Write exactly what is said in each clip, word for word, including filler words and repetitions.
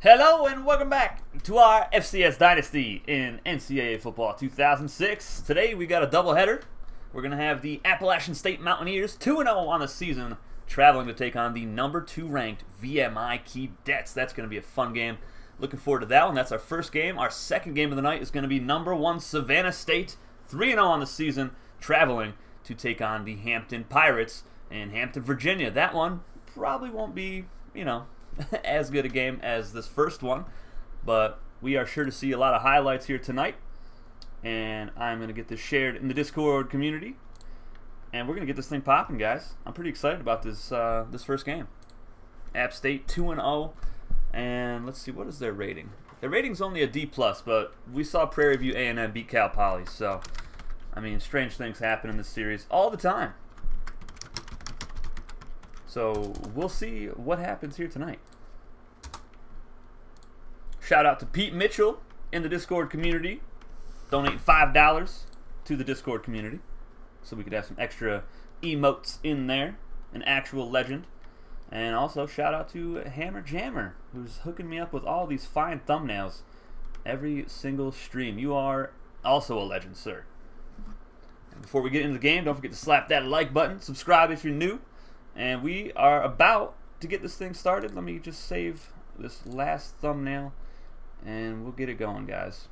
Hello and welcome back to our F C S Dynasty in N C double A football two thousand six. Today we got a doubleheader. We're going to have the Appalachian State Mountaineers, two and oh on the season, traveling to take on the number two ranked V M I Keydets. That's going to be a fun game. Looking forward to that one. That's our first game. Our second game of the night is going to be number one Savannah State, three and oh on the season, traveling to take on the Hampton Pirates in Hampton, Virginia. That one probably won't be, you know, as good a game as this first one, but we are sure to see a lot of highlights here tonight, and I'm going to get this shared in the Discord community, and we're going to get this thing popping, guys. I'm pretty excited about this uh, this first game. App State two and oh, and let's see, what is their rating? Their rating's only a D plus, but we saw Prairie View A and M beat Cal Poly, so, I mean, strange things happen in this series all the time. So we'll see what happens here tonight. Shout out to Pete Mitchell in the Discord community, donating five dollars to the Discord community so we could have some extra emotes in there, an actual legend. And also shout out to Hammer Jammer, who's hooking me up with all these fine thumbnails every single stream. You are also a legend, sir. And before we get into the game, don't forget to slap that like button, subscribe if you're new. And we are about to get this thing started. Let me just save this last thumbnail, and we'll get it going, guys.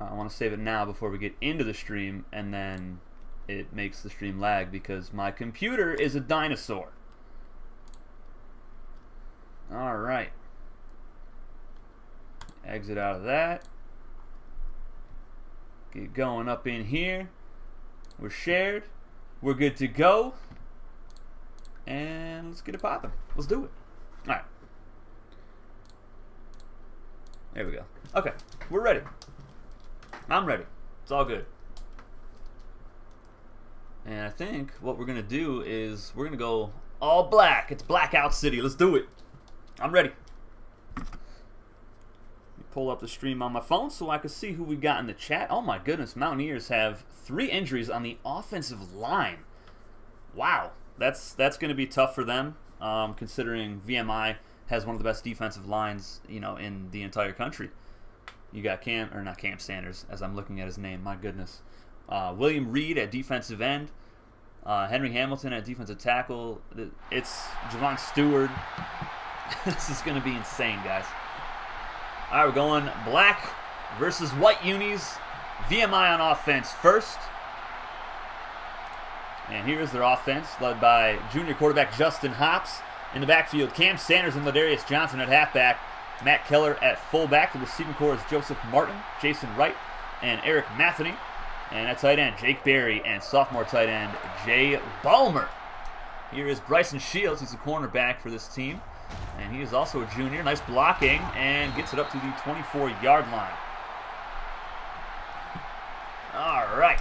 Uh, I want to save it now before we get into the stream, and then it makes the stream lag because my computer is a dinosaur. All right. Exit out of that. Get going up in here. We're shared. We're good to go, and let's get it popping. Let's do it. All right. There we go. Okay, we're ready. I'm ready. It's all good. And I think what we're going to do is we're going to go all black. It's Blackout City. Let's do it. I'm ready. Let me pull up the stream on my phone so I can see who we got in the chat. Oh, my goodness. Mountaineers have three injuries on the offensive line. Wow, that's that's going to be tough for them, um, considering V M I has one of the best defensive lines, you know, in the entire country. You got Cam, or not Cam Sanders, as I'm looking at his name. My goodness, uh, William Reed at defensive end, uh, Henry Hamilton at defensive tackle. It's Javon Stewart. This is going to be insane, guys. All right, we're going black versus white unis. V M I on offense first. And here is their offense, led by junior quarterback Justin Hopps. In the backfield, Cam Sanders and Ladarius Johnson at halfback. Matt Keller at fullback. The receiving corps is Joseph Martin, Jason Wright, and Eric Matheny. And at tight end, Jake Berry, and sophomore tight end, Jay Ballmer. Here is Bryson Shields. He's a cornerback for this team. And he is also a junior. Nice blocking, and gets it up to the twenty-four yard line. All right.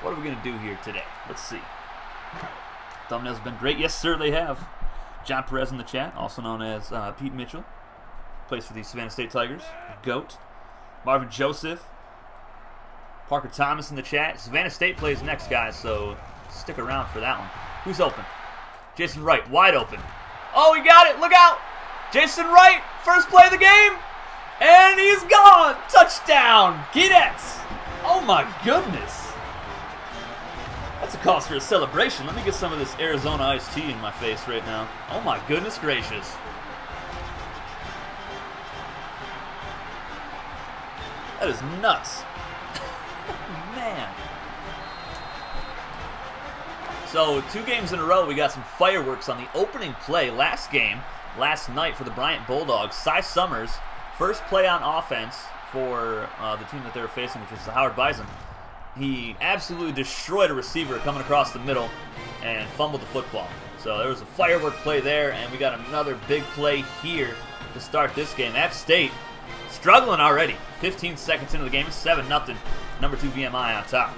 What are we going to do here today? Let's see. Thumbnails have been great. Yes, sir, they have. John Perez in the chat, also known as uh, Pete Mitchell. Plays for the Savannah State Tigers. GOAT. Marvin Joseph. Parker Thomas in the chat. Savannah State plays next, guys, so stick around for that one. Who's open? Jason Wright, wide open. Oh, he got it. Look out. Jason Wright, first play of the game. And he's gone! Touchdown! Keydets! Oh my goodness! That's a cause for a celebration. Let me get some of this Arizona iced tea in my face right now. Oh my goodness gracious. That is nuts. Man. So, two games in a row, we got some fireworks on the opening play last game, last night for the Bryant Bulldogs. Cy Summers, first play on offense for uh, the team that they were facing, which was the Howard Bison. He absolutely destroyed a receiver coming across the middle and fumbled the football. So there was a firework play there, and we got another big play here to start this game. App State struggling already. fifteen seconds into the game, seven nothing. Number two V M I on top.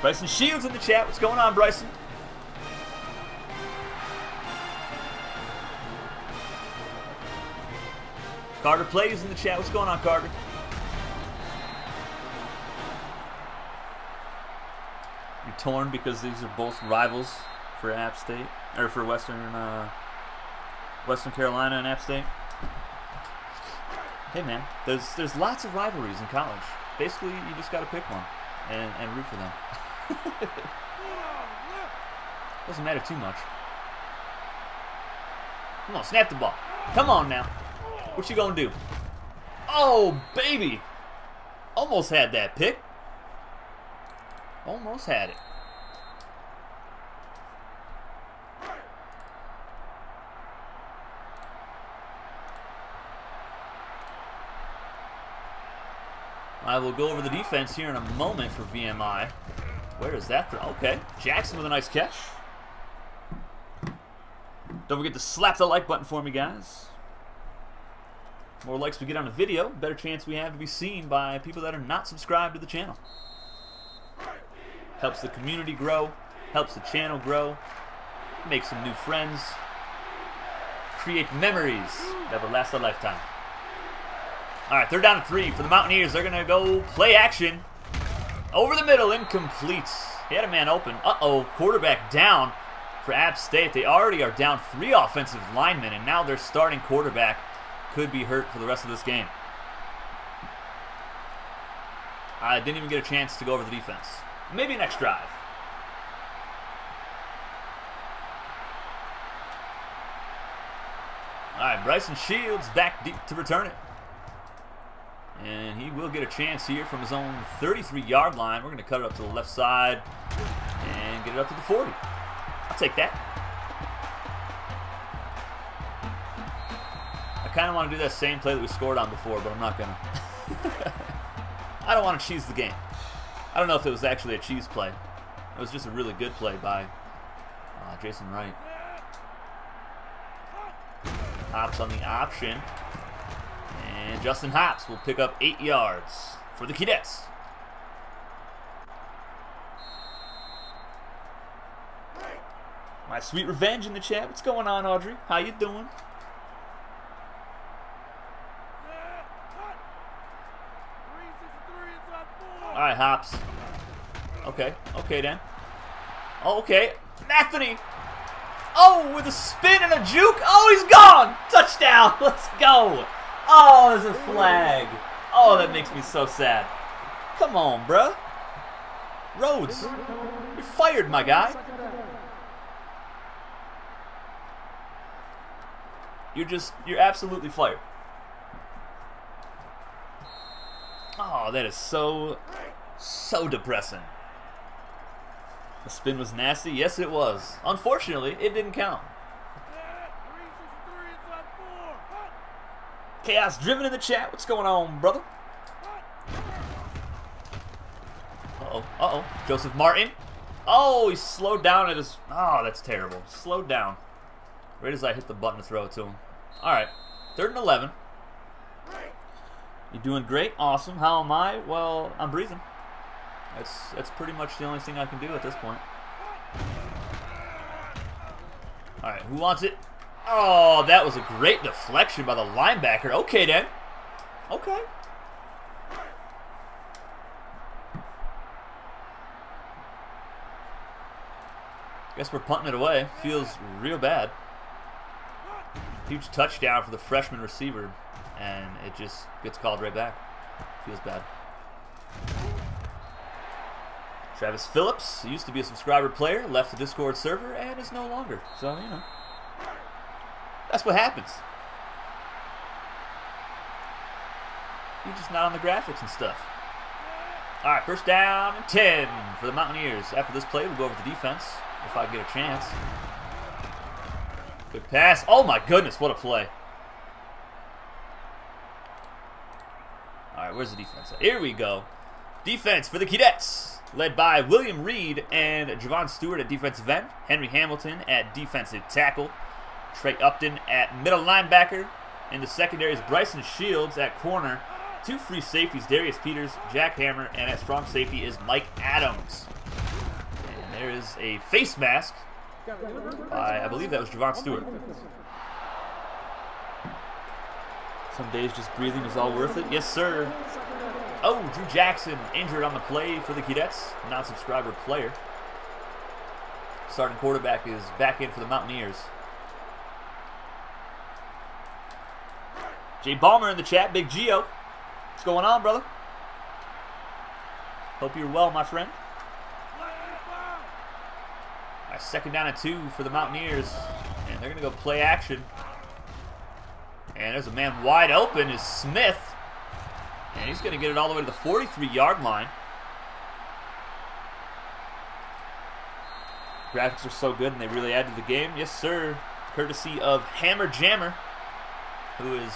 Bryson Shields in the chat. What's going on, Bryson? Carter plays in the chat. What's going on, Carter? You're torn because these are both rivals for App State. or for Western uh, Western Carolina and App State. Hey man, there's there's lots of rivalries in college. Basically, you just got to pick one and, and root for them. Doesn't matter too much. Come on, snap the ball. Come on now. What you gonna do? Oh, baby. Almost had that pick. Almost had it. I will go over the defense here in a moment for V M I. Where is that throw? Okay. Jackson with a nice catch. Don't forget to slap the like button for me, guys. More likes we get on a video, better chance we have to be seen by people that are not subscribed to the channel. Helps the community grow, helps the channel grow, makes some new friends, create memories that will last a lifetime. All right, third down and three for the Mountaineers. They're going to go play action. Over the middle, incomplete. He had a man open. Uh-oh, quarterback down for App State. They already are down three offensive linemen, and now their starting quarterback could be hurt for the rest of this game. I didn't even get a chance to go over the defense. Maybe next drive. All right, Bryson Shields back deep to return it. And he will get a chance here from his own thirty-three yard line. We're going to cut it up to the left side and get it up to the forty. I'll take that. I kind of want to do that same play that we scored on before, but I'm not going to. I don't want to cheese the game. I don't know if it was actually a cheese play. It was just a really good play by uh, Jason Wright. Hops on the option. And Justin Hops will pick up eight yards for the Keydets. My sweet revenge in the chat. What's going on, Audrey? How you doing? All right, Hops. Okay, okay then. Oh, okay, Anthony. Oh, with a spin and a juke. Oh, he's gone. Touchdown. Let's go. Oh, there's a flag. Oh, that makes me so sad. Come on, bruh. Rhodes, you're fired, my guy. You're just, you're absolutely fired. Oh, that is so, so depressing. The spin was nasty. Yes, it was. Unfortunately, it didn't count. Chaos Driven in the chat. What's going on, brother? Uh-oh. Uh-oh. Joseph Martin. Oh, he slowed down at his... Oh, that's terrible. Slowed down. Right as I hit the button to throw it to him. All right. Third and eleven. You're doing great. Awesome. How am I? Well, I'm breathing. That's, that's pretty much the only thing I can do at this point. All right. Who wants it? Oh, that was a great deflection by the linebacker. Okay, then. Okay. Guess we're punting it away. Feels real bad. Huge touchdown for the freshman receiver, and it just gets called right back. Feels bad. Travis Phillips used to be a subscriber player, left the Discord server, and is no longer. So, you know. That's what happens. You're just not on the graphics and stuff. All right, first down and ten for the Mountaineers. After this play, we'll go over the defense if I get a chance. Good pass. Oh, my goodness, what a play. All right, where's the defense at? Here we go. Defense for the Keydets, led by William Reed and Javon Stewart at defensive end, Henry Hamilton at defensive tackle, Trey Upton at middle linebacker. In the secondary is Bryson Shields at corner. Two free safeties, Darius Peters, Jack Hammer, and at strong safety is Mike Adams. And there is a face mask by, I believe that was Javon Stewart. Some days just breathing is all worth it. Yes, sir. Oh, Drew Jackson injured on the play for the Keydets. Non-subscriber player. starting quarterback is back in for the Mountaineers. Jay Balmer in the chat. Big Geo. What's going on, brother? Hope you're well, my friend. Nice second down and two for the Mountaineers. And they're going to go play action. And there's a man wide open is Smith. And he's going to get it all the way to the forty-three yard line. Graphics are so good and they really add to the game. Yes, sir. Courtesy of Hammer Jammer, who is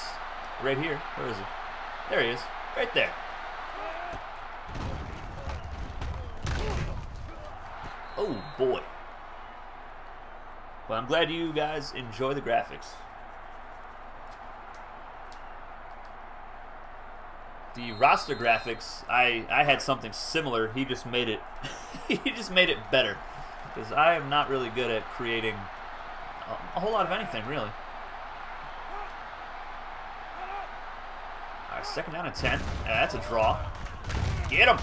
right here. Where is he? There he is. Right there. Oh, boy. Well, I'm glad you guys enjoy the graphics. The roster graphics, I, I had something similar. He just made it he just made it better. Because I am not really good at creating a, a whole lot of anything, really. Alright, second down and ten. Yeah, that's a draw. Get him!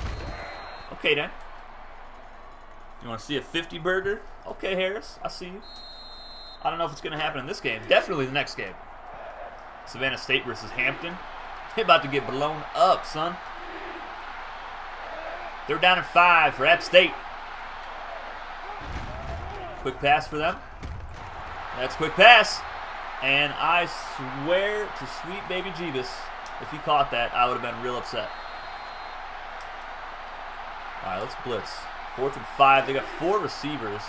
Okay, then. You want to see a fifty burger? Okay, Harris. I see you. I don't know if it's going to happen in this game. Definitely the next game. Savannah State versus Hampton. They're about to get blown up, son. They're down at five for App State. Quick pass for them. That's quick pass. And I swear to sweet baby Jeebus, if he caught that, I would have been real upset. All right, let's blitz. Fourth and five. They got four receivers.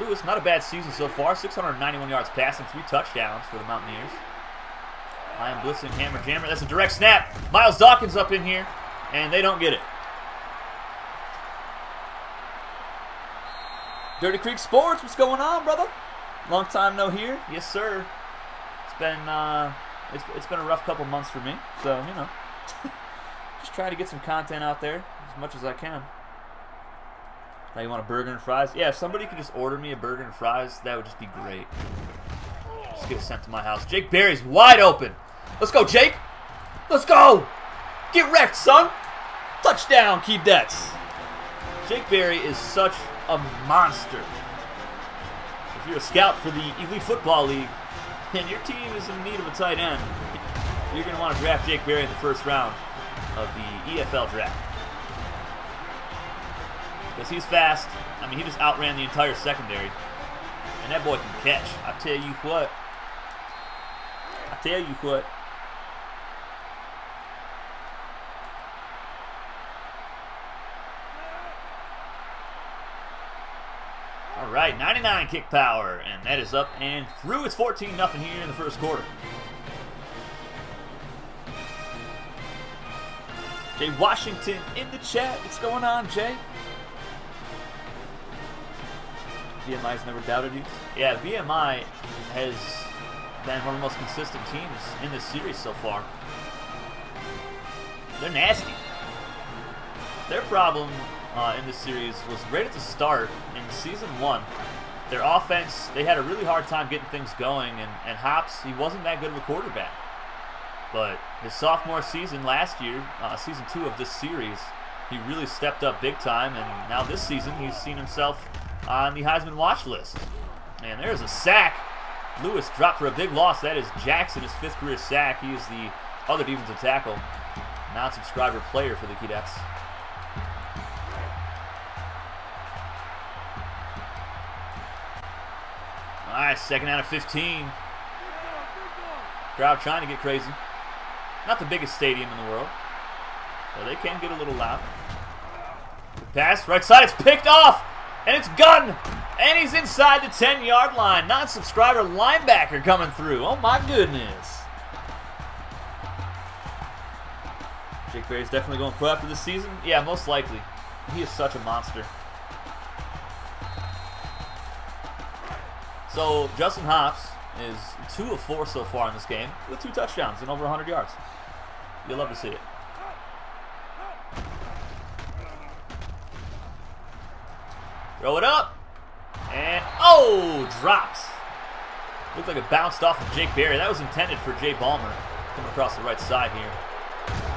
Lewis, not a bad season so far. six hundred ninety-one yards passing, three touchdowns for the Mountaineers. I am blitzing Hammer Jammer. That's a direct snap. Miles Dawkins up in here, and they don't get it. Dirty Creek Sports, what's going on, brother? Long time no here. Yes, sir. It's been uh, it's, it's been a rough couple months for me, so you know, just try to get some content out there as much as I can. Now you want a burger and fries? Yeah, if somebody could just order me a burger and fries, that would just be great. Just get it sent to my house. Jake Berry's wide open. Let's go, Jake. Let's go. Get wrecked, son. Touchdown, Keydets. Jake Berry is such a monster. If you're a scout for the Elite Football League and your team is in need of a tight end, you're going to want to draft Jake Berry in the first round of the E F L draft. Because he's fast. I mean, he just outran the entire secondary. And that boy can catch. I tell you what. I tell you what. Alright, ninety-nine kick power, and that is up and through. It's fourteen nothing here in the first quarter. Jay Washington in the chat. What's going on, Jay? V M I's never doubted you. Yeah, V M I has been one of the most consistent teams in this series so far. They're nasty. Their problem uh, in this series was right at the start in season one. Their offense, they had a really hard time getting things going, and, and Hops, he wasn't that good of a quarterback. But his sophomore season last year, uh, season two of this series, he really stepped up big time, and now this season he's seen himself on the Heisman watch list. And there's a sack. Lewis dropped for a big loss. That is Jackson, his fifth career sack. He is the other defensive tackle, non-subscriber player for the Keydets. All right, second out of fifteen. Crowd trying to get crazy. Not the biggest stadium in the world, but they can get a little loud. The pass, right side, it's picked off. And it's Gunn, and he's inside the ten yard line. Non-subscriber linebacker coming through. Oh, my goodness. Jake Berry's definitely going pro after this season. Yeah, most likely. He is such a monster. So, Justin Hops is two of four so far in this game with two touchdowns and over one hundred yards. You'll love to see it. Throw it up, and oh, drops. Looked like it bounced off of Jake Berry. That was intended for Jay Balmer coming across the right side here.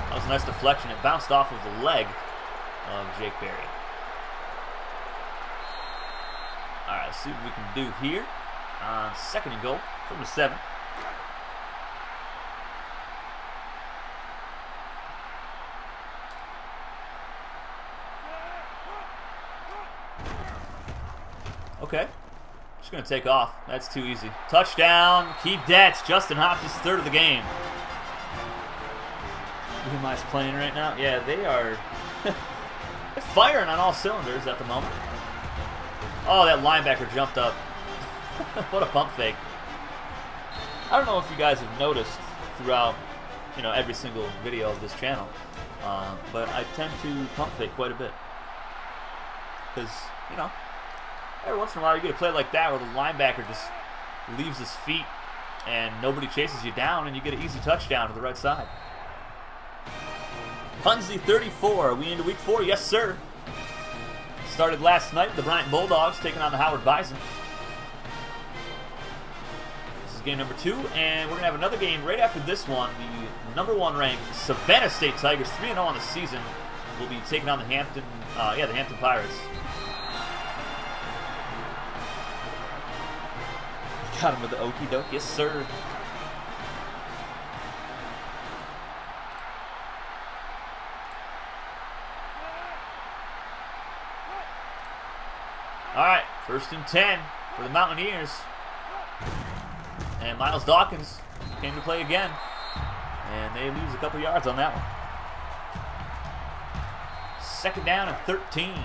That was a nice deflection. It bounced off of the leg of Jake Berry. All right, right, let's see what we can do here. Uh, second and goal from the seven. Okay, just going to take off. That's too easy. Touchdown, Keydets. Justin Hopkins, third of the game. V M I's playing right now. Yeah, they are firing on all cylinders at the moment. Oh, that linebacker jumped up. What a pump fake. I don't know if you guys have noticed throughout, you know, every single video of this channel, uh, but I tend to pump fake quite a bit. Because, you know, every once in a while you get a play like that where the linebacker just leaves his feet and nobody chases you down and you get an easy touchdown to the right side. Hunzi thirty-four, are we into week four? Yes, sir. Started last night, the Bryant Bulldogs taking on the Howard Bison. This is game number two, and we're going to have another game right after this one. The number one ranked Savannah State Tigers, three and oh on the season, will be taking on the Hampton, uh, yeah, the Hampton Pirates. Got him with the okie doke, yes sir. Alright, first and ten for the Mountaineers. And Miles Dawkins came to play again. And they lose a couple yards on that one. Second down and thirteen.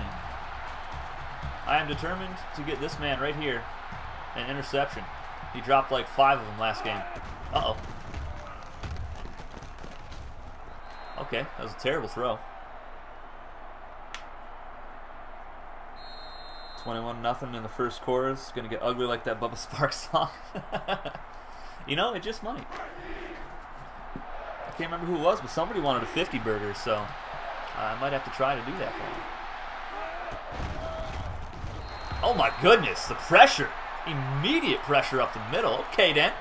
I am determined to get this man right here an interception. He dropped like five of them last game. Uh-oh. Okay, that was a terrible throw. twenty-one nothing in the first quarter. It's going to get ugly like that Bubba Sparks song. You know, it just might. I can't remember who it was, but somebody wanted a fifty burger, so I might have to try to do that for him. Oh my goodness, the pressure. Immediate pressure up the middle. Okay, then.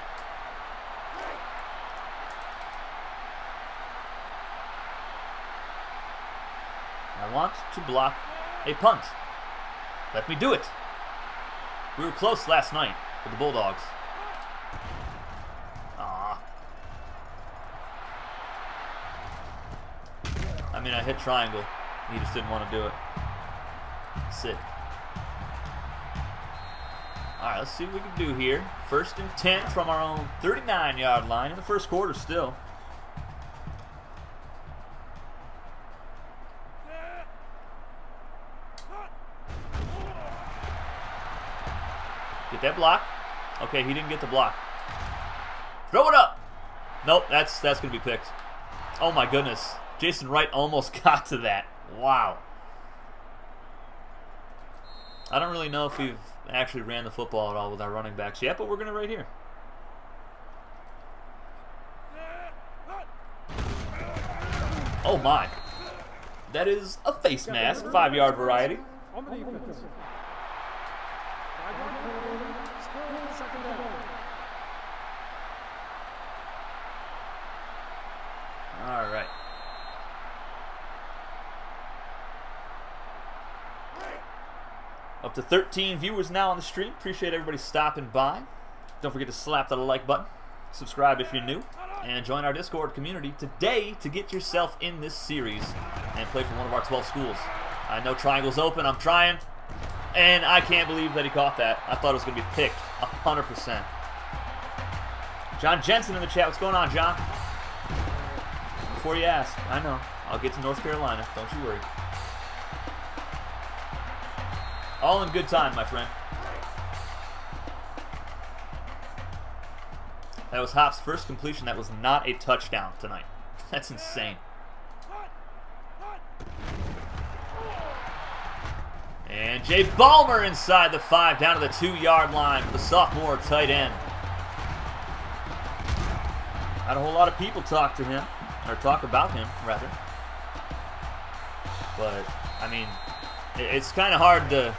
I want to block a punt. Let me do it. We were close last night with the Bulldogs. Ah. I mean, I hit triangle. He just didn't want to do it. Sick. All right, let's see what we can do here. First and ten from our own thirty-nine yard line in the first quarter still. Get that block. Okay, he didn't get the block. Throw it up. Nope, that's that's going to be picked. Oh, my goodness. Jason Wright almost got to that. Wow. I don't really know if we've actually ran the football at all with our running backs yet, but we're going to right here. Oh my. That is a face mask, five yard variety. All right. Up to thirteen viewers now on the stream. Appreciate everybody stopping by. Don't forget to slap that like button. Subscribe if you're new. And join our Discord community today to get yourself in this series and play for one of our twelve schools. I know triangle's open. I'm trying. And I can't believe that he caught that. I thought it was going to be picked. one hundred percent. John Jensen in the chat. What's going on, John? Before you ask, I know. I'll get to North Carolina. Don't you worry. All in good time, my friend. That was Hop's first completion. That was not a touchdown tonight. That's insane. And Jay Ballmer inside the five, down to the two yard line for the sophomore tight end. Not a whole lot of people talk to him, or talk about him, rather. But, I mean, it's kind of hard to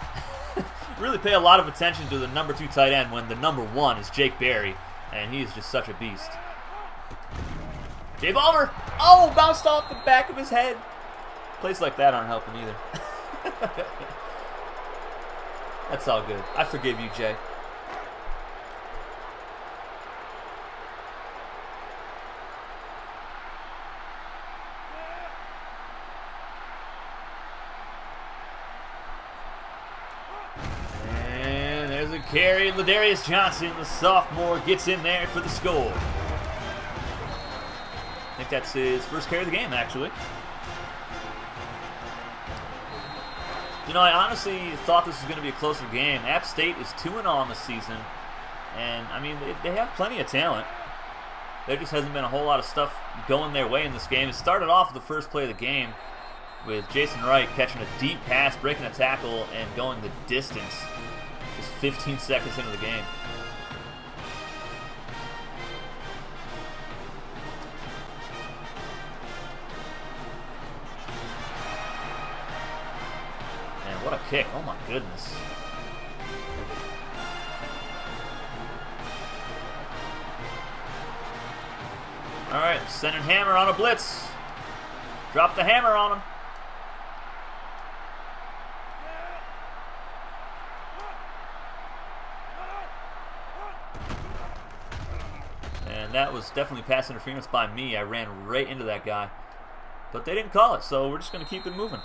really pay a lot of attention to the number two tight end when the number one is Jake Berry, and he is just such a beast. Jay Ballmer! Oh, bounced off the back of his head. Plays like that aren't helping either. That's all good. I forgive you, Jay. And there's a carry. Ladarius Johnson, the sophomore, gets in there for the score. I think that's his first carry of the game, actually. You know, I honestly thought this was going to be a closer game. App State is two and oh on the season. And, I mean, they, they have plenty of talent. There just hasn't been a whole lot of stuff going their way in this game. It started off with the first play of the game with Jason Wright catching a deep pass, breaking a tackle, and going the distance. Just fifteen seconds into the game. What a kick. Oh, my goodness. All right, sending Hammer on a blitz. Drop the hammer on him. And that was definitely pass interference by me. I ran right into that guy. But they didn't call it, so we're just going to keep it moving.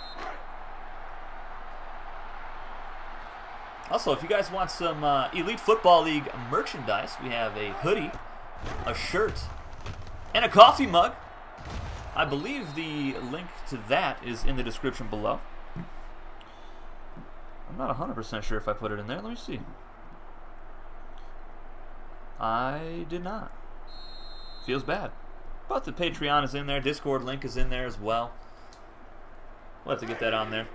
Also, if you guys want some uh, Elite Football League merchandise, we have a hoodie, a shirt, and a coffee mug. I believe the link to that is in the description below. I'm not one hundred percent sure if I put it in there. Let me see. I did not. Feels bad. But the Patreon is in there. Discord link is in there as well. We'll have to get that on there.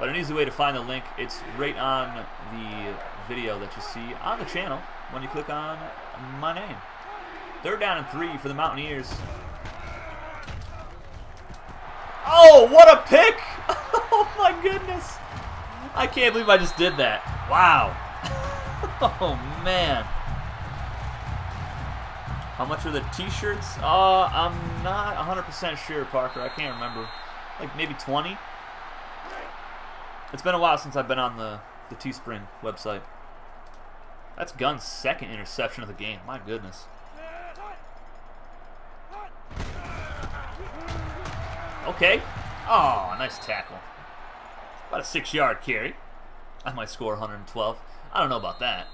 But an easy way to find the link, it's right on the video that you see on the channel when you click on my name. Third down and three for the Mountaineers. Oh, what a pick! Oh my goodness! I can't believe I just did that. Wow. Oh man. How much are the t-shirts? Uh, I'm not one hundred percent sure, Parker. I can't remember. Like maybe twenty? It's been a while since I've been on the, the Teespring website. That's Gunn's second interception of the game. My goodness. Okay. Oh, nice tackle. About a six-yard carry. I might score one hundred twelve. I don't know about that.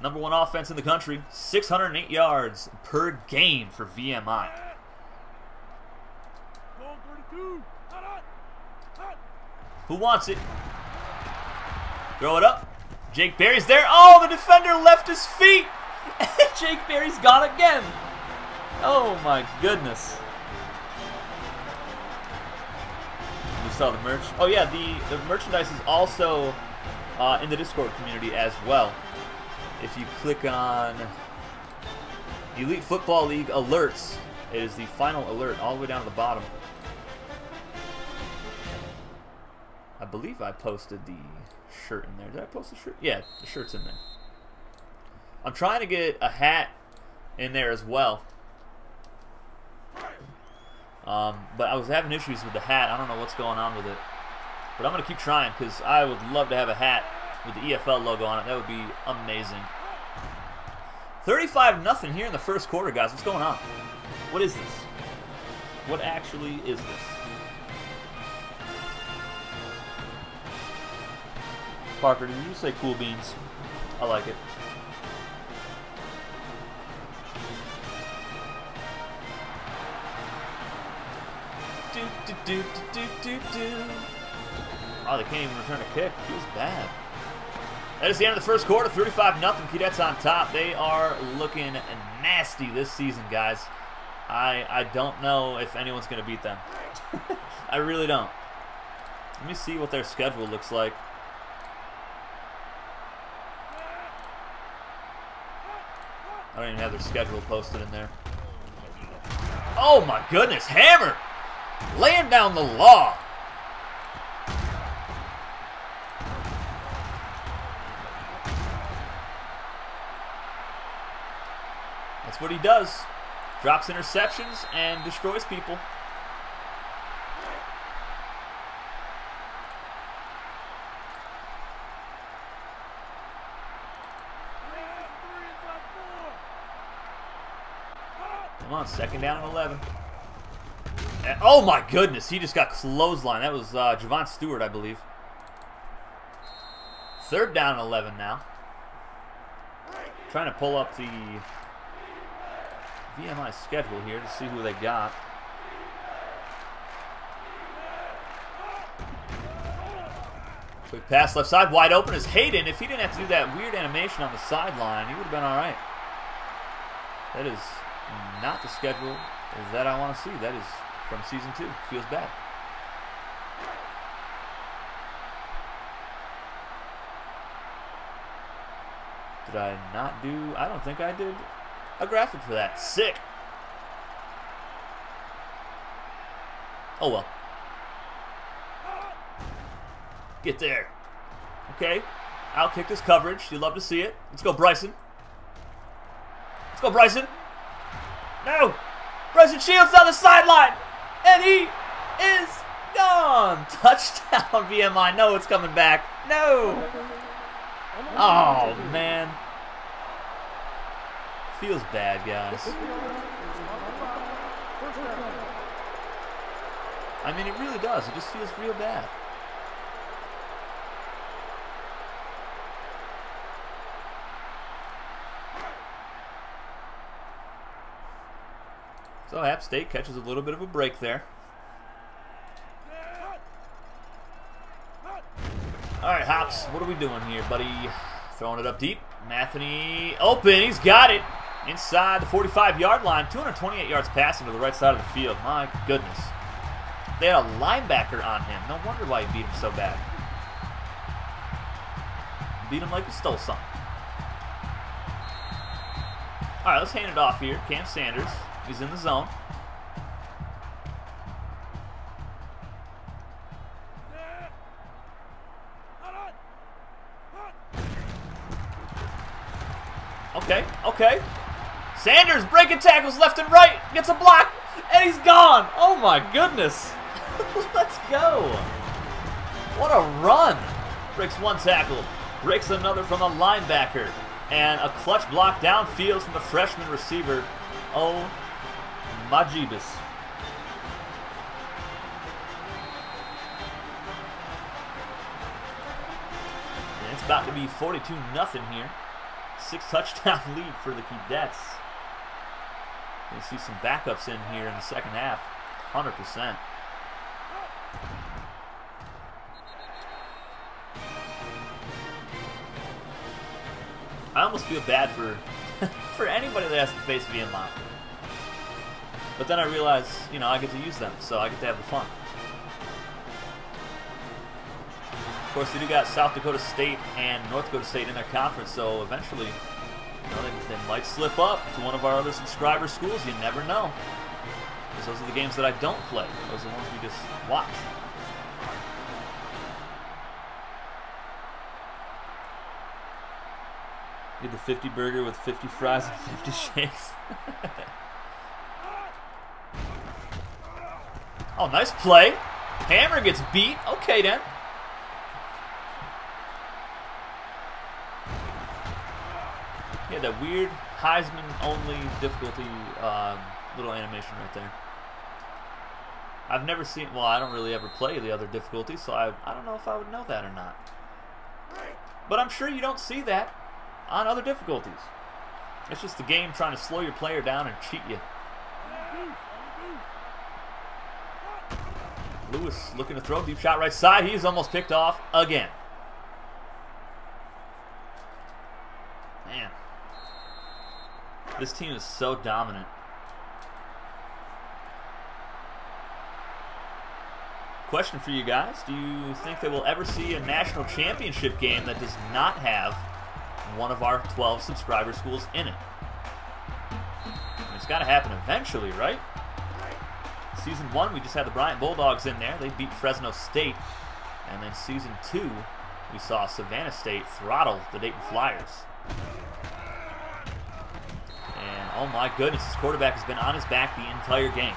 Number one offense in the country, six hundred eight yards per game for V M I. Who wants it? Throw it up. Jake Berry's there. Oh, the defender left his feet. Jake Berry's gone again. Oh, my goodness. You saw the merch. Oh, yeah, the, the merchandise is also uh, in the Discord community as well. If you click on Elite Football League Alerts, it is the final alert all the way down to the bottom. I believe I posted the shirt in there. Did I post the shirt? Yeah, the shirt's in there. I'm trying to get a hat in there as well. Um, but I was having issues with the hat. I don't know what's going on with it. But I'm going to keep trying because I would love to have a hat with the E F L logo on it. That would be amazing. thirty-five nothing here in the first quarter, guys. What's going on? What is this? What actually is this? Parker, did you say cool beans? I like it. Do, do, do, do, do, do. Oh, they can't even return a kick. Feels bad. That is the end of the first quarter, thirty-five nothing. Keydets on top. They are looking nasty this season, guys. I I don't know if anyone's going to beat them. I really don't. Let me see what their schedule looks like. I don't even have their schedule posted in there. Oh, my goodness. Hammer! Laying down the law. That's what he does. Drops interceptions and destroys people. Come on, second down and eleven. And, oh my goodness, he just got clotheslined. That was uh, Javon Stewart, I believe. Third down and eleven now. Trying to pull up the V M I schedule here to see who they got. Quick pass left side, wide open is Hayden. If he didn't have to do that weird animation on the sideline, he would have been all right. That is not the schedule that I want to see. That is from season two. Feels bad. Did I not do? I don't think I did a graphic for that. Sick. Oh well. Get there. Okay. Outkick this coverage. You love to see it. Let's go, Bryson. Let's go, Bryson. No. Bryson Shields down the sideline. And he is gone. Touchdown, V M I. No, it's coming back. No. Oh, man. Feels bad, guys. I mean, it really does. It just feels real bad. So App State catches a little bit of a break there. All right, Hops, what are we doing here, buddy? Throwing it up deep. Matheny open. He's got it. Inside the forty-five yard line. two hundred twenty-eight yards passing to the right side of the field. My goodness. They had a linebacker on him. No wonder why he beat him so bad. Beat him like he stole something. All right, let's hand it off here. Cam Sanders. He's in the zone. Okay, okay. Sanders breaking tackles left and right. Gets a block, and he's gone. Oh, my goodness. Let's go. What a run. Breaks one tackle. Breaks another from a linebacker. And a clutch block downfield from the freshman receiver. Oh, my Jeebus. And it's about to be forty-two nothing here. Six touchdown lead for the Keydets. You'll see some backups in here in the second half. one hundred percent. I almost feel bad for for anybody that has to face V M I. But then I realize, you know, I get to use them, so I get to have the fun. Of course, they do got South Dakota State and North Dakota State in their conference, so eventually, you know, they, they might slip up to one of our other subscriber schools. You never know. Because those are the games that I don't play. Those are the ones we just watch. Get the fifty burger with fifty fries and fifty shakes. Oh, nice play. Hammer gets beat. Okay, then. Yeah, that weird Heisman-only difficulty um, little animation right there. I've never seen... Well, I don't really ever play the other difficulties, so I, I don't know if I would know that or not. But I'm sure you don't see that on other difficulties. It's just the game trying to slow your player down and cheat you. Lewis looking to throw. Deep shot right side. He's almost picked off again. Man. This team is so dominant. Question for you guys. Do you think they will ever see a national championship game that does not have one of our twelve subscriber schools in it? And it's got to happen eventually, right? Season one, we just had the Bryant Bulldogs in there. They beat Fresno State. And then season two, we saw Savannah State throttle the Dayton Flyers. And Oh my goodness, his quarterback has been on his back the entire game.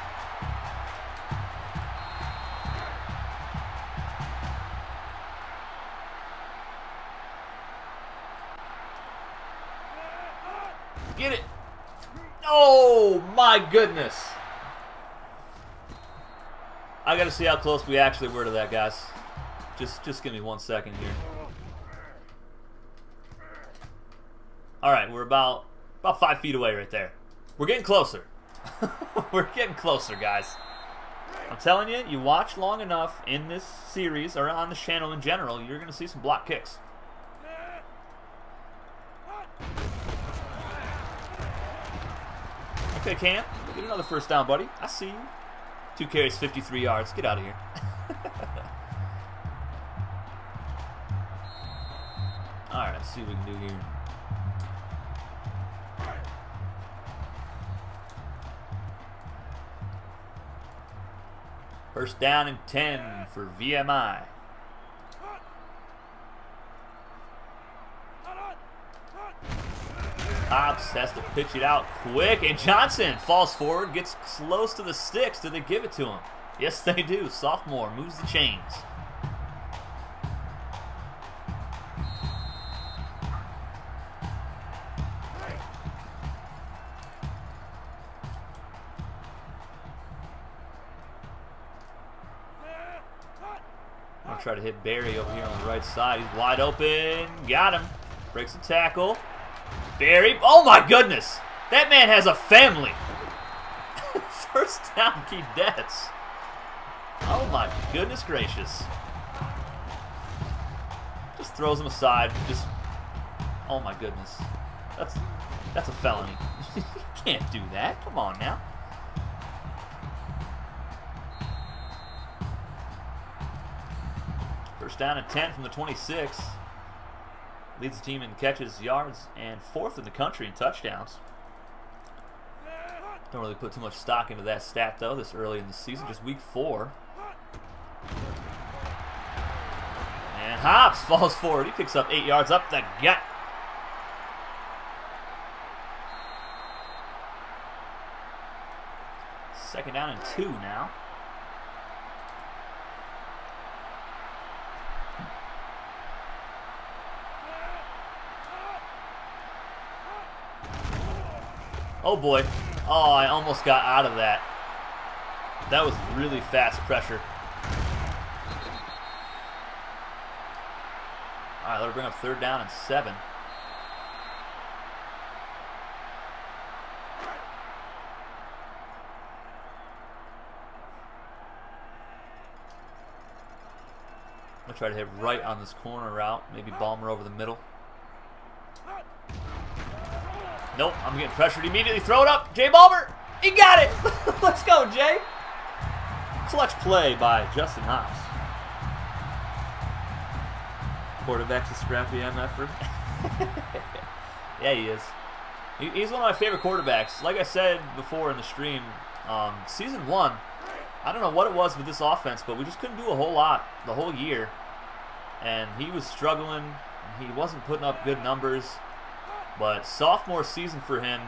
Get it. Oh my goodness. I gotta see how close we actually were to that, guys. Just just give me one second here. Alright, we're about about five feet away right there. We're getting closer. We're getting closer, guys. I'm telling you, you watch long enough in this series or on this channel in general, you're gonna see some block kicks. Okay, Cam, get another first down, buddy. I see you. Two carries, fifty-three yards. Get out of here. All right, let's see what we can do here. First down and ten for V M I. Hobbs has to pitch it out quick, and Johnson falls forward, gets close to the sticks. Do they give it to him? Yes, they do. Sophomore moves the chains. I'm going to try to hit Barry over here on the right side. He's wide open. Got him. Breaks the tackle. Barry, oh my goodness! That man has a family! First down, Keydets. Oh my goodness gracious. Just throws him aside. Just, oh my goodness. That's, that's a felony. You can't do that. Come on now. First down and ten from the twenty-six. Leads the team in catches, yards, and fourth in the country in touchdowns. Don't really put too much stock into that stat, though, this early in the season. Just week four. And Hobbs falls forward. He picks up eight yards up the gut. Second down and two now. Oh boy. Oh, I almost got out of that. That was really fast pressure. All right, that'll bring up third down and seven. I'm gonna try to hit right on this corner route. Maybe Balmer over the middle. Nope, I'm getting pressured immediately. Throw it up. Jay Balmer, he got it. Let's go, Jay. Clutch play by Justin Hobbs. Quarterback's a scrappy M F-er. Yeah, he is. He, he's one of my favorite quarterbacks. Like I said before in the stream, um, season one, I don't know what it was with this offense, but we just couldn't do a whole lot the whole year. And he was struggling. He wasn't putting up good numbers. But sophomore season for him,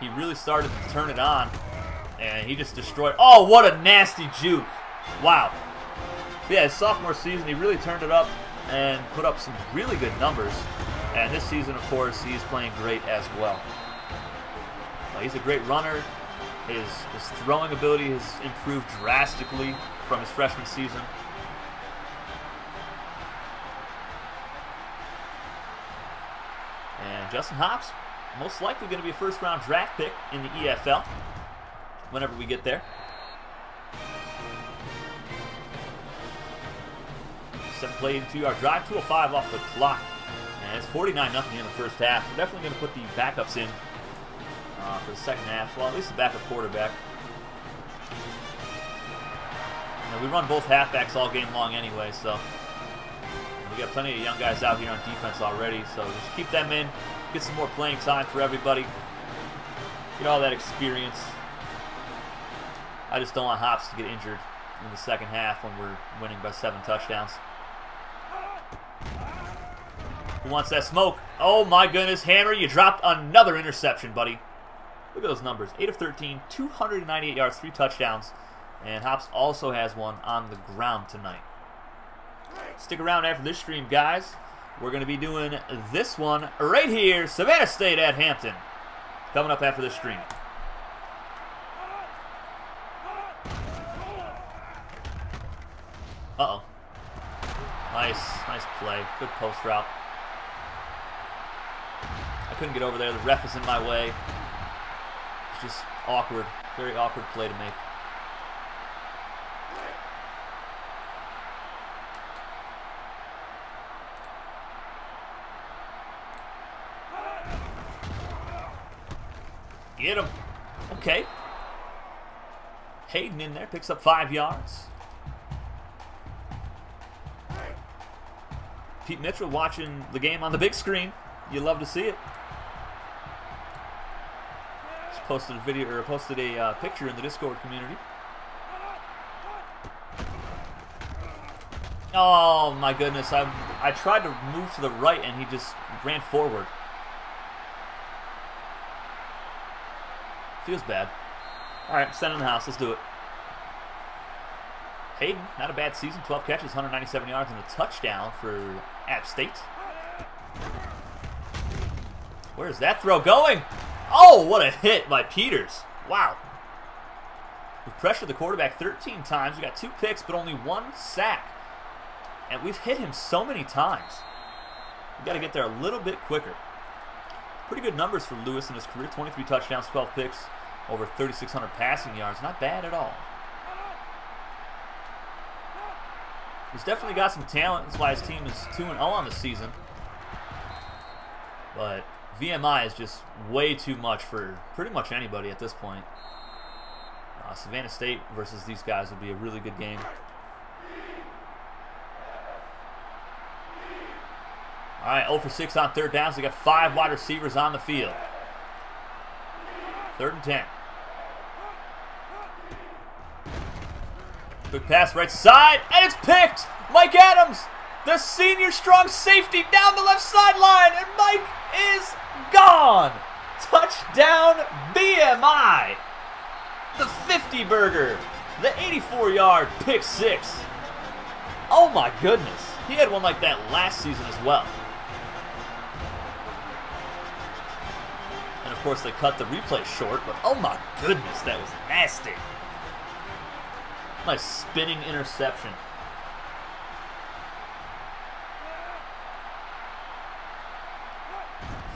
he really started to turn it on, and he just destroyed. Oh, what a nasty juke. Wow. Yeah, his sophomore season, he really turned it up and put up some really good numbers. And this season, of course, he's playing great as well. Uh, he's a great runner. His, his throwing ability has improved drastically from his freshman season. And Justin Hobbs, most likely going to be a first-round draft pick in the E F L whenever we get there. Seven play and two-yard drive, two oh five off the clock. And it's forty-nine nothing in the first half. We're definitely going to put the backups in uh, for the second half. Well, at least the backup quarterback. And we run both halfbacks all game long anyway, so... We got plenty of young guys out here on defense already, so just keep them in, get some more playing time for everybody, get all that experience. I just don't want Hobbs to get injured in the second half when we're winning by seven touchdowns. Who wants that smoke? Oh my goodness, Hammer, you dropped another interception, buddy. Look at those numbers. eight of thirteen, two hundred ninety-eight yards, three touchdowns. And Hops also has one on the ground tonight. Stick around after this stream, guys. We're going to be doing this one right here. Savannah State at Hampton. Coming up after this stream. Uh-oh. Nice. Nice play. Good post route. I couldn't get over there. The ref is in my way. It's just awkward. Very awkward play to make. Get him. Okay. Hayden in there. Picks up five yards. Pete Mitchell watching the game on the big screen. You love to see it. Just posted a video or posted a uh, picture in the Discord community. Oh my goodness! I I tried to move to the right and he just ran forward. Feels bad. All right, send it in the house. Let's do it. Hayden, not a bad season. twelve catches, one hundred ninety-seven yards, and a touchdown for App State. Where's that throw going? Oh, what a hit by Peters. Wow. We've pressured the quarterback thirteen times. We got two picks, but only one sack. And we've hit him so many times. We've got to get there a little bit quicker. Pretty good numbers for Lewis in his career. twenty-three touchdowns, twelve picks, over thirty-six hundred passing yards. Not bad at all. He's definitely got some talent. That's why his team is two and oh on the season. But V M I is just way too much for pretty much anybody at this point. Uh, Savannah State versus these guys would be a really good game. All right, zero for six on third downs. They got five wide receivers on the field. Third and ten. Quick pass right side, and it's picked! Mike Adams, the senior strong safety, down the left sideline, and Mike is gone! Touchdown, B M I! The fifty-burger, the eighty-four-yard pick six. Oh my goodness, he had one like that last season as well. And of course they cut the replay short, but oh my goodness, that was nasty. Nice spinning interception.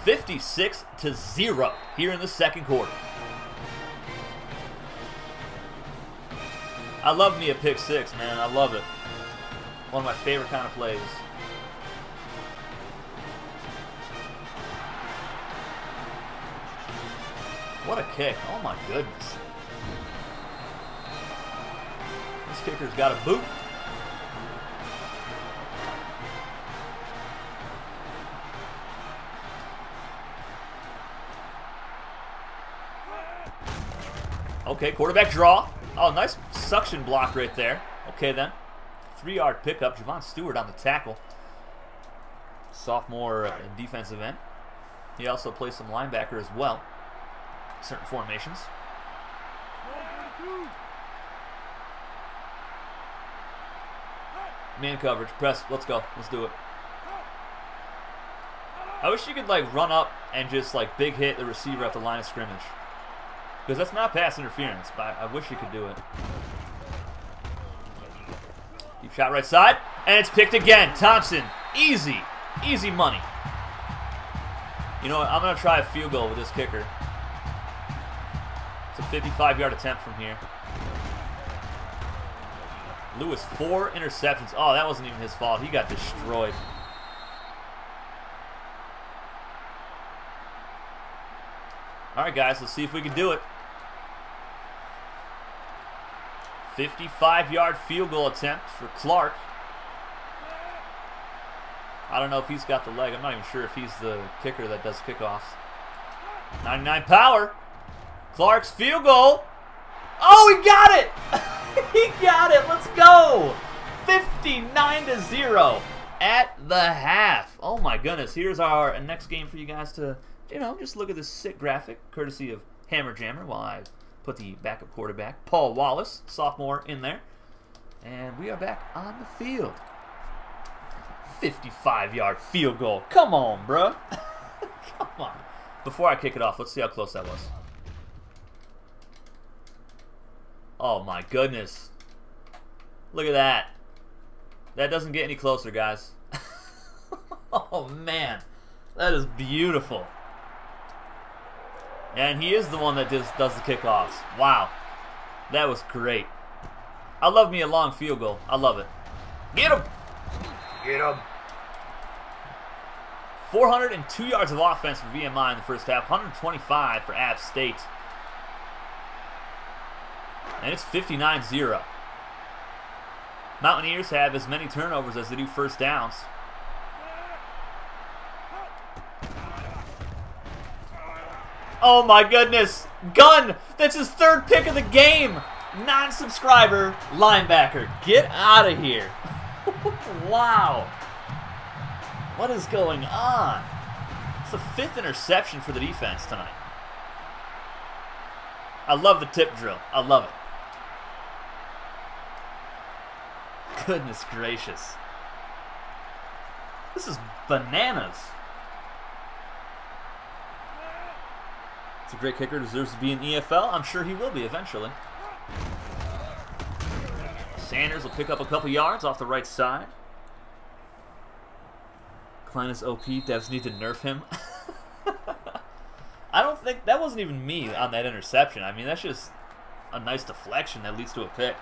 fifty-six to zero here in the second quarter. I love me a pick six, man. I love it. One of my favorite kind of plays. What a kick. Oh my goodness. Kicker's got a boot. Okay, quarterback draw. Oh, nice suction block right there. Okay, then. Three-yard pickup. Javon Stewart on the tackle. Sophomore in defensive end. He also plays some linebacker as well. Certain formations. Man coverage, press, let's go, let's do it. I wish you could like run up and just like big hit the receiver at the line of scrimmage. Because that's not pass interference, but I wish you could do it. Deep shot right side, and it's picked again. Thompson, easy, easy money. You know what, I'm gonna try a field goal with this kicker. It's a fifty-five-yard attempt from here. Lewis, four interceptions. Oh, that wasn't even his fault. He got destroyed. All right, guys, let's see if we can do it. fifty-five-yard field goal attempt for Clark. I don't know if he's got the leg. I'm not even sure if he's the kicker that does kickoffs. ninety-nine power. Clark's field goal. Oh, he got it! He got it. Let's go. fifty-nine to zero at the half. Oh my goodness. Here's our next game for you guys to, you know, just look at this sick graphic courtesy of Hammer Jammer while I put the backup quarterback, Paul Wallace, sophomore, in there. And we are back on the field. fifty-five yard field goal. Come on, bro. Come on. Before I kick it off, let's see how close that was. Oh, my goodness. Look at that. That doesn't get any closer, guys. Oh, man. That is beautiful. And he is the one that does, does the kickoffs. Wow. That was great. I love me a long field goal. I love it. Get him! Get him! four hundred two yards of offense for V M I in the first half. one hundred twenty-five for App State. And it's fifty-nine zero. Mountaineers have as many turnovers as they do first downs. Oh my goodness. Gunn. That's his third pick of the game. Non-subscriber linebacker. Get out of here. Wow. What is going on? It's the fifth interception for the defense tonight. I love the tip drill. I love it. Goodness gracious. This is bananas. It's a great kicker, deserves to be in E F L. I'm sure he will be eventually. Sanders will pick up a couple yards off the right side. Klein is O P. Devs need to nerf him. I don't think that wasn't even me on that interception. I mean, that's just a nice deflection that leads to a pick.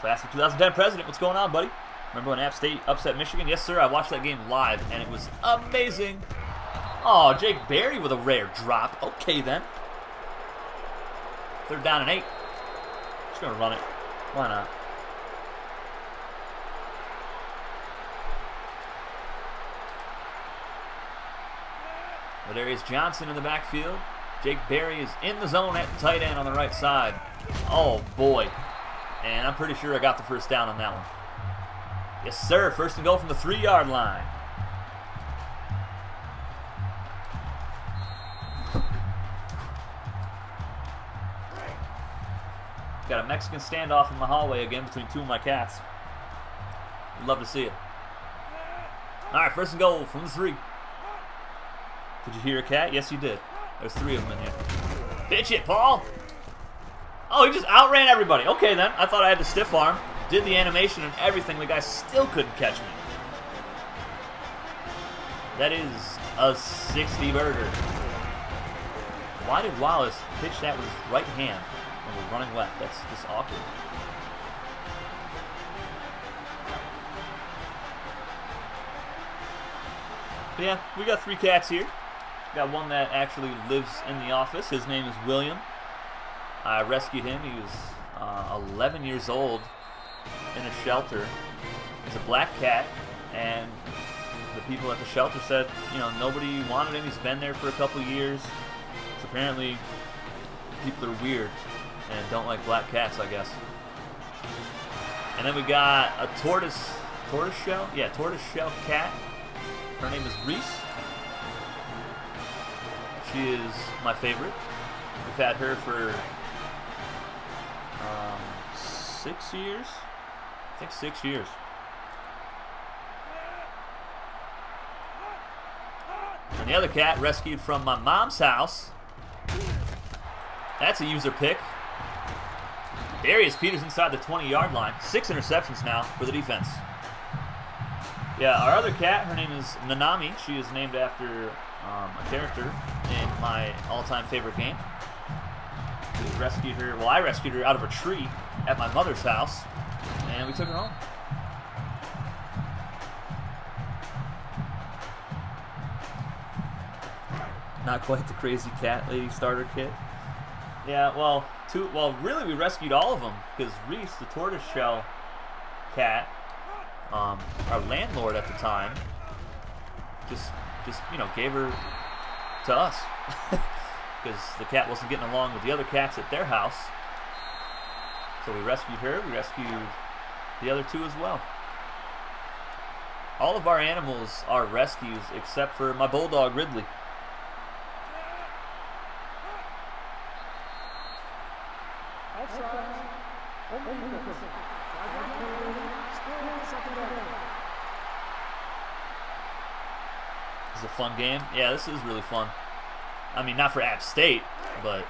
Class of two thousand ten president, what's going on, buddy? Remember when App State upset Michigan? Yes, sir. I watched that game live, and it was amazing. Oh, Jake Berry with a rare drop. Okay, then. Third down and eight. Just going to run it. Why not? But there is Johnson in the backfield. Jake Berry is in the zone at the tight end on the right side. Oh, boy. And I'm pretty sure I got the first down on that one. Yes, sir. First and goal from the three yard line. Got a Mexican standoff in the hallway again between two of my cats. Love to see it. All right, first and goal from the three. Did you hear a cat? Yes, you did. There's three of them in here. Bitch it, Paul! Oh, he just outran everybody. Okay, then. I thought I had the stiff arm. Did the animation and everything. The guy still couldn't catch me. That is a sixty burger. Why did Wallace pitch that with his right hand? We're running left. That's just awkward. But yeah, we got three cats here. We got one that actually lives in the office. His name is William. I rescued him. He was uh, eleven years old in a shelter. He's a black cat, and the people at the shelter said, you know, nobody wanted him. He's been there for a couple years. So apparently, people are weird and don't like black cats, I guess. And then we got a tortoise, tortoise shell? Yeah, tortoise shell cat. Her name is Reese. She is my favorite. We've had her for um, six years? I think six years. And the other cat rescued from my mom's house. That's a user pick. Darius Peters inside the twenty yard line. Six interceptions now for the defense. Yeah, our other cat, her name is Nanami. She is named after um, a character in my all-time favorite game. We rescued her, well, I rescued her out of a tree at my mother's house, and we took her home. Not quite the crazy cat lady starter kit. Yeah, well, two, well, really, we rescued all of them because Reese, the tortoiseshell cat, um, our landlord at the time, just, just you know, gave her to us because the cat wasn't getting along with the other cats at their house. So we rescued her. We rescued the other two as well. All of our animals are rescues except for my bulldog Ridley. is a fun game. Yeah, this is really fun. I mean, not for App State, but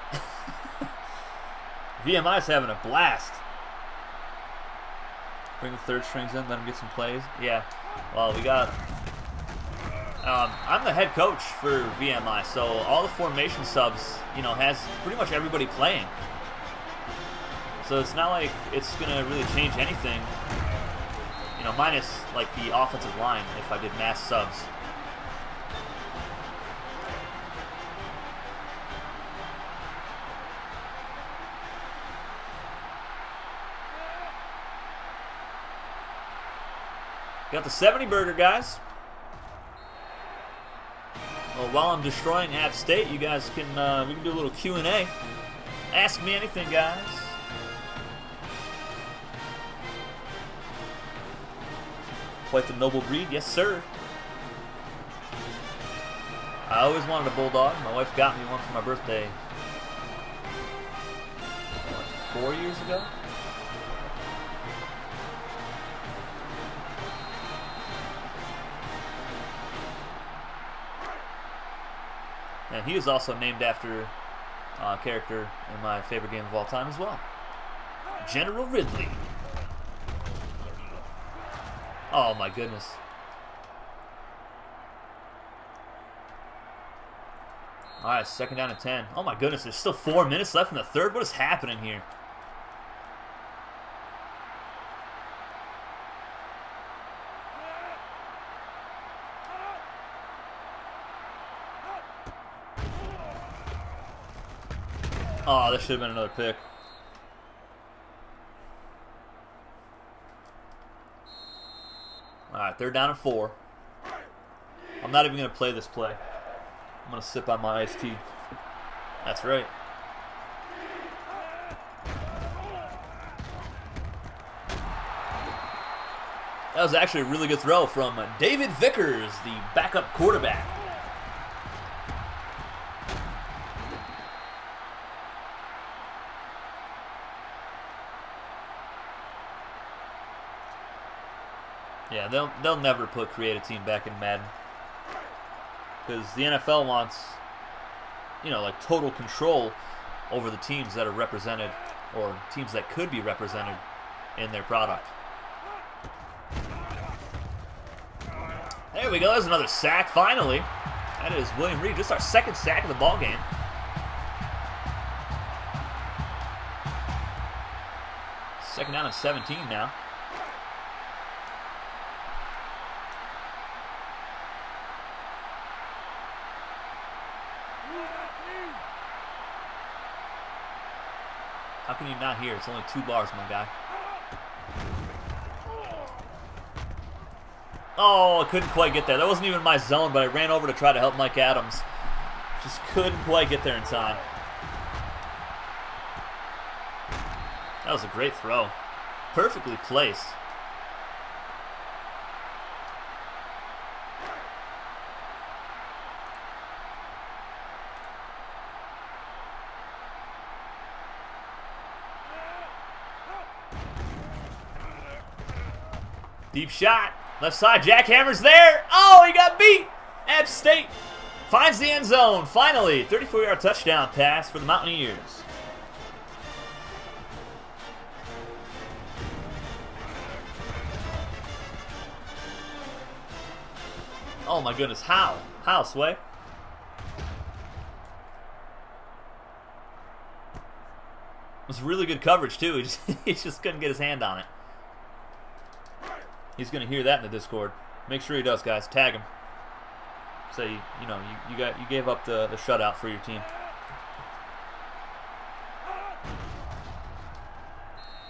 V M I's having a blast. Bring the third strings in, let him get some plays. Yeah, well, we got... Um, I'm the head coach for V M I, so all the formation subs, you know, has pretty much everybody playing. So it's not like it's going to really change anything. You know, minus, like, the offensive line if I did mass subs. Got the seventy burger, guys. Well, while I'm destroying App State, you guys can uh, we can do a little Q and A. Ask me anything, guys. Quite the noble breed, yes sir. I always wanted a bulldog. My wife got me one for my birthday. What, four years ago? And he is also named after uh, a character in my favorite game of all time as well. General Ridley. Oh my goodness. Alright, second down and ten. Oh my goodness, there's still four minutes left in the third? What is happening here? Oh, that should have been another pick. All right, third down and four. I'm not even going to play this play. I'm going to sip on my iced tea. That's right. That was actually a really good throw from David Vickers, the backup quarterback. Yeah, they'll, they'll never put creative team back in Madden. Because the N F L wants, you know, like total control over the teams that are represented or teams that could be represented in their product. There we go, there's another sack, finally. That is William Reed, just our second sack of the ball game. Second down and seventeen now. How can you not hear? It's only two bars, my guy. Oh, I couldn't quite get there. That wasn't even my zone, but I ran over to try to help Mike Adams. Just couldn't quite get there in time. That was a great throw. Perfectly placed. Deep shot, left side, jackhammers there. Oh, he got beat. App State finds the end zone, finally. thirty-four yard touchdown pass for the Mountaineers. Oh my goodness, how? How, Sway? It was really good coverage too. He just, he just couldn't get his hand on it. He's gonna hear that in the Discord. Make sure he does, guys. Tag him. Say, you, you know, you, you got you gave up the, the shutout for your team.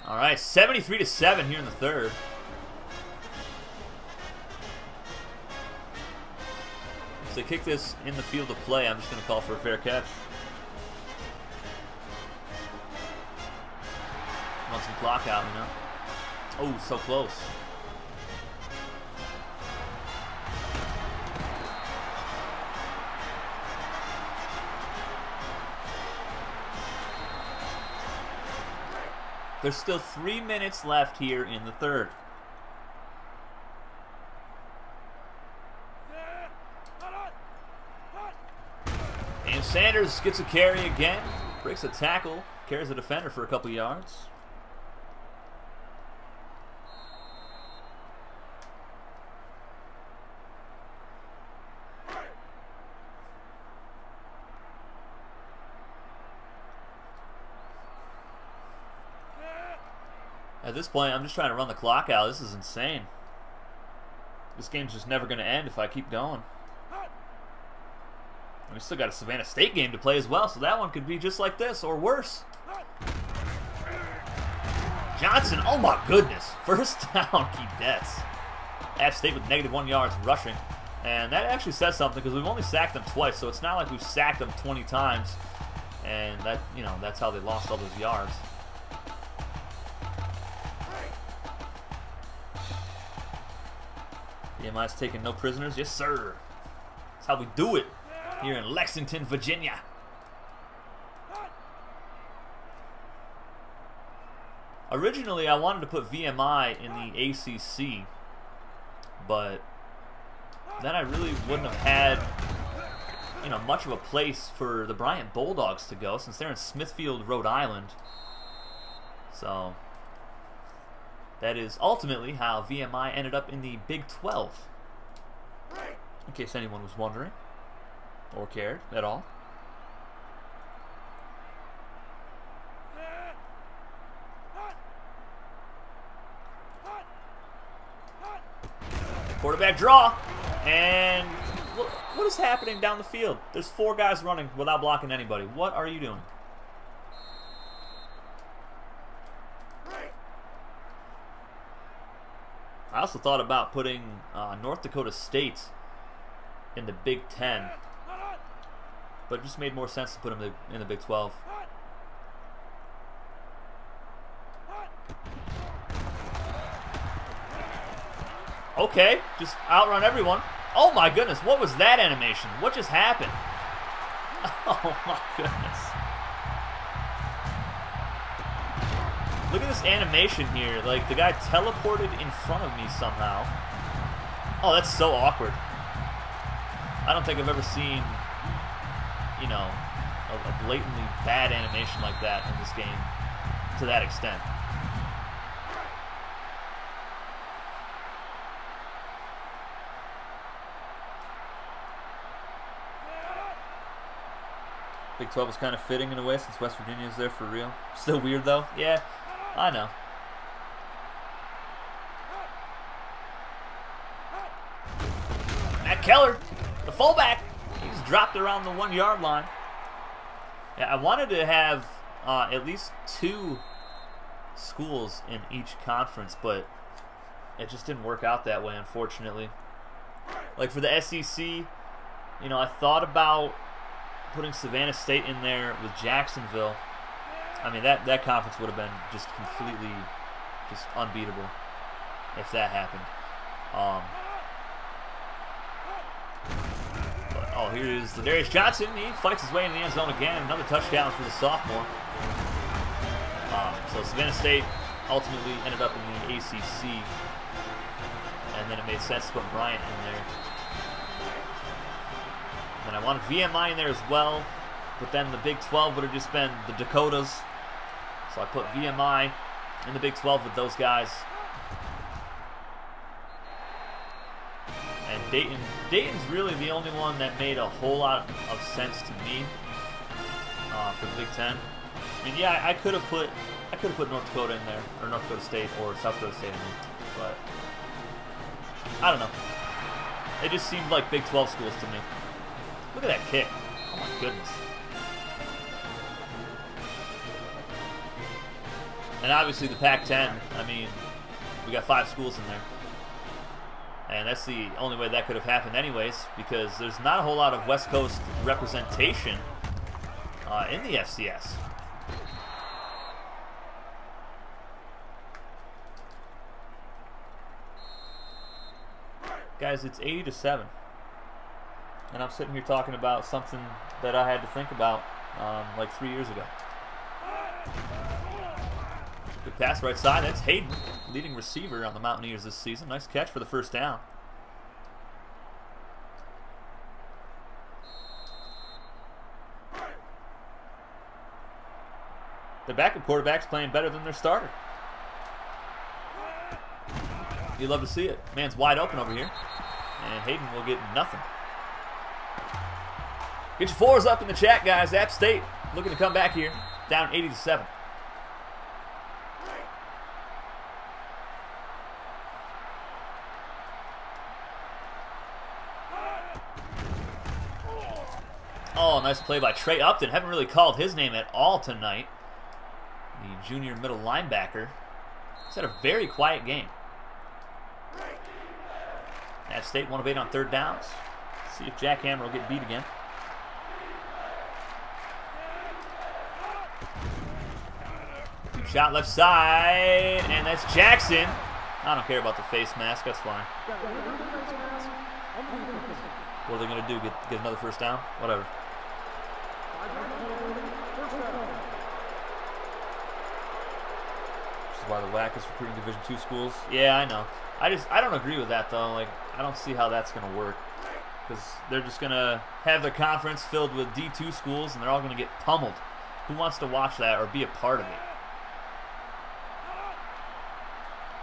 All right, seventy-three to seven here in the third. If they kick this in the field of play, I'm just gonna call for a fair catch. Want some clock out, you know? Oh, so close. There's still three minutes left here in the third. And Sanders gets a carry again. Breaks a tackle. Carries the defender for a couple yards. At this point, I'm just trying to run the clock out. This is insane. This game's just never going to end if I keep going. And we still got a Savannah State game to play as well, so that one could be just like this or worse. Johnson, oh my goodness. First down, Keydets. App State with negative one yards rushing. And that actually says something because we've only sacked them twice, so it's not like we've sacked them twenty times. And that, you know, that's how they lost all those yards. V M I's taking no prisoners. Yes, sir. That's how we do it here in Lexington, Virginia. Originally, I wanted to put V M I in the A C C, but then I really wouldn't have had, you know, much of a place for the Bryant Bulldogs to go since they're in Smithfield, Rhode Island. So that is ultimately how V M I ended up in the Big twelve, in case anyone was wondering or cared at all. Quarterback draw, and what is happening down the field? There's four guys running without blocking anybody. What are you doing? I also thought about putting uh, North Dakota State in the Big Ten, but it just made more sense to put them in the Big twelve. Okay, just outrun everyone. Oh my goodness, what was that animation? What just happened? Oh my goodness. Look at this animation here. Like, the guy teleported in front of me somehow. Oh, that's so awkward. I don't think I've ever seen, you know, a, a blatantly bad animation like that in this game to that extent. Big twelve is kind of fitting in a way since West Virginia is there for real. Still weird though. Yeah, I know. Matt Keller, the fullback, he's dropped around the one-yard line. Yeah, I wanted to have uh, at least two schools in each conference, but it just didn't work out that way, unfortunately. Like for the S E C, you know, I thought about putting Savannah State in there with Jacksonville. I mean, that, that conference would have been just completely just unbeatable if that happened. Um... Oh, here is Ladarius Johnson. He fights his way into the end zone again. Another touchdown for the sophomore. Um, so Savannah State ultimately ended up in the A C C. And then it made sense to put Bryant in there. And I wanted V M I in there as well. But then the Big twelve would have just been the Dakotas. So I put V M I in the Big twelve with those guys. Dayton. Dayton's really the only one that made a whole lot of sense to me uh, for the Big Ten. I mean, yeah, I could have put I could have put North Dakota in there, or North Dakota State, or South Dakota State in there, but I don't know. It just seemed like Big twelve schools to me. Look at that kick! Oh my goodness! And obviously the Pac ten. I mean, we got five schools in there. And that's the only way that could have happened anyways, because there's not a whole lot of West Coast representation uh, in the F C S. Guys, it's eighty to seven. And I'm sitting here talking about something that I had to think about um, like three years ago. Good pass right side. That's Hayden, leading receiver on the Mountaineers this season. Nice catch for the first down. The backup quarterback's playing better than their starter. You love to see it. Man's wide open over here. And Hayden will get nothing. Get your fours up in the chat, guys. App State looking to come back here. Down eighty to seven. Oh, nice play by Trey Upton. Haven't really called his name at all tonight. The junior middle linebacker. He's had a very quiet game. App State one of eight on third downs. See if Jackhammer will get beat again. Shot left side, and that's Jackson. I don't care about the face mask, that's fine. What are they gonna do, get, get another first down? Whatever. Which is why the W A C is recruiting Division two schools. Yeah, I know. I just, I don't agree with that though. Like, I don't see how that's gonna work. Because they're just gonna have their conference filled with D two schools and they're all gonna get pummeled. Who wants to watch that or be a part of it?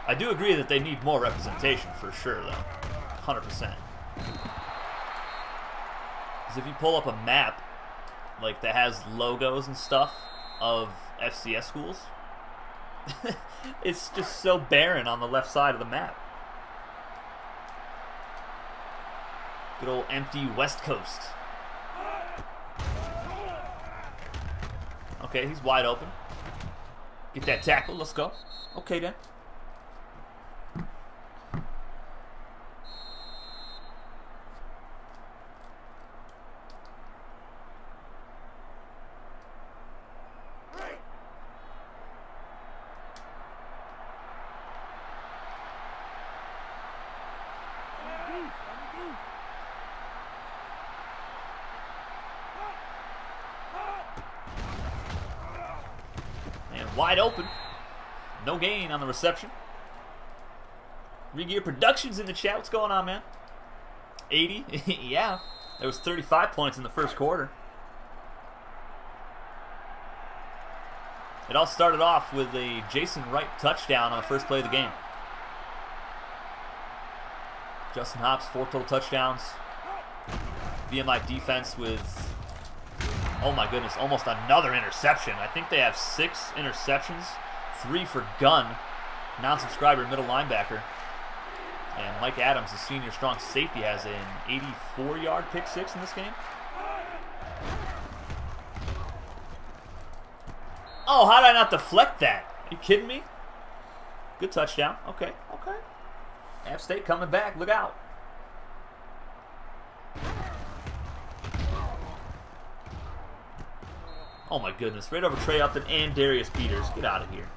I do agree that they need more representation for sure, though. one hundred percent. Because if you pull up a map like that has logos and stuff of F C S schools, it's just so barren on the left side of the map. Good old empty West Coast. Okay, he's wide open. Get that tackle. Let's go. Okay, then. Wide open. No gain on the reception. Regear Productions in the chat. What's going on, man? eighty? Yeah. There was thirty-five points in the first quarter. It all started off with a Jason Wright touchdown on the first play of the game. Justin Hobbs, four total touchdowns. V M I defense with... oh my goodness, almost another interception. I think they have six interceptions, three for Gunn, non-subscriber middle linebacker. And Mike Adams, the senior strong safety, has an eighty-four yard pick six in this game. Oh, how did I not deflect that? Are you kidding me? Good touchdown. Okay, okay. App State coming back. Look out. Oh my goodness, right over Trey Upton and Darius Peters. Get out of here.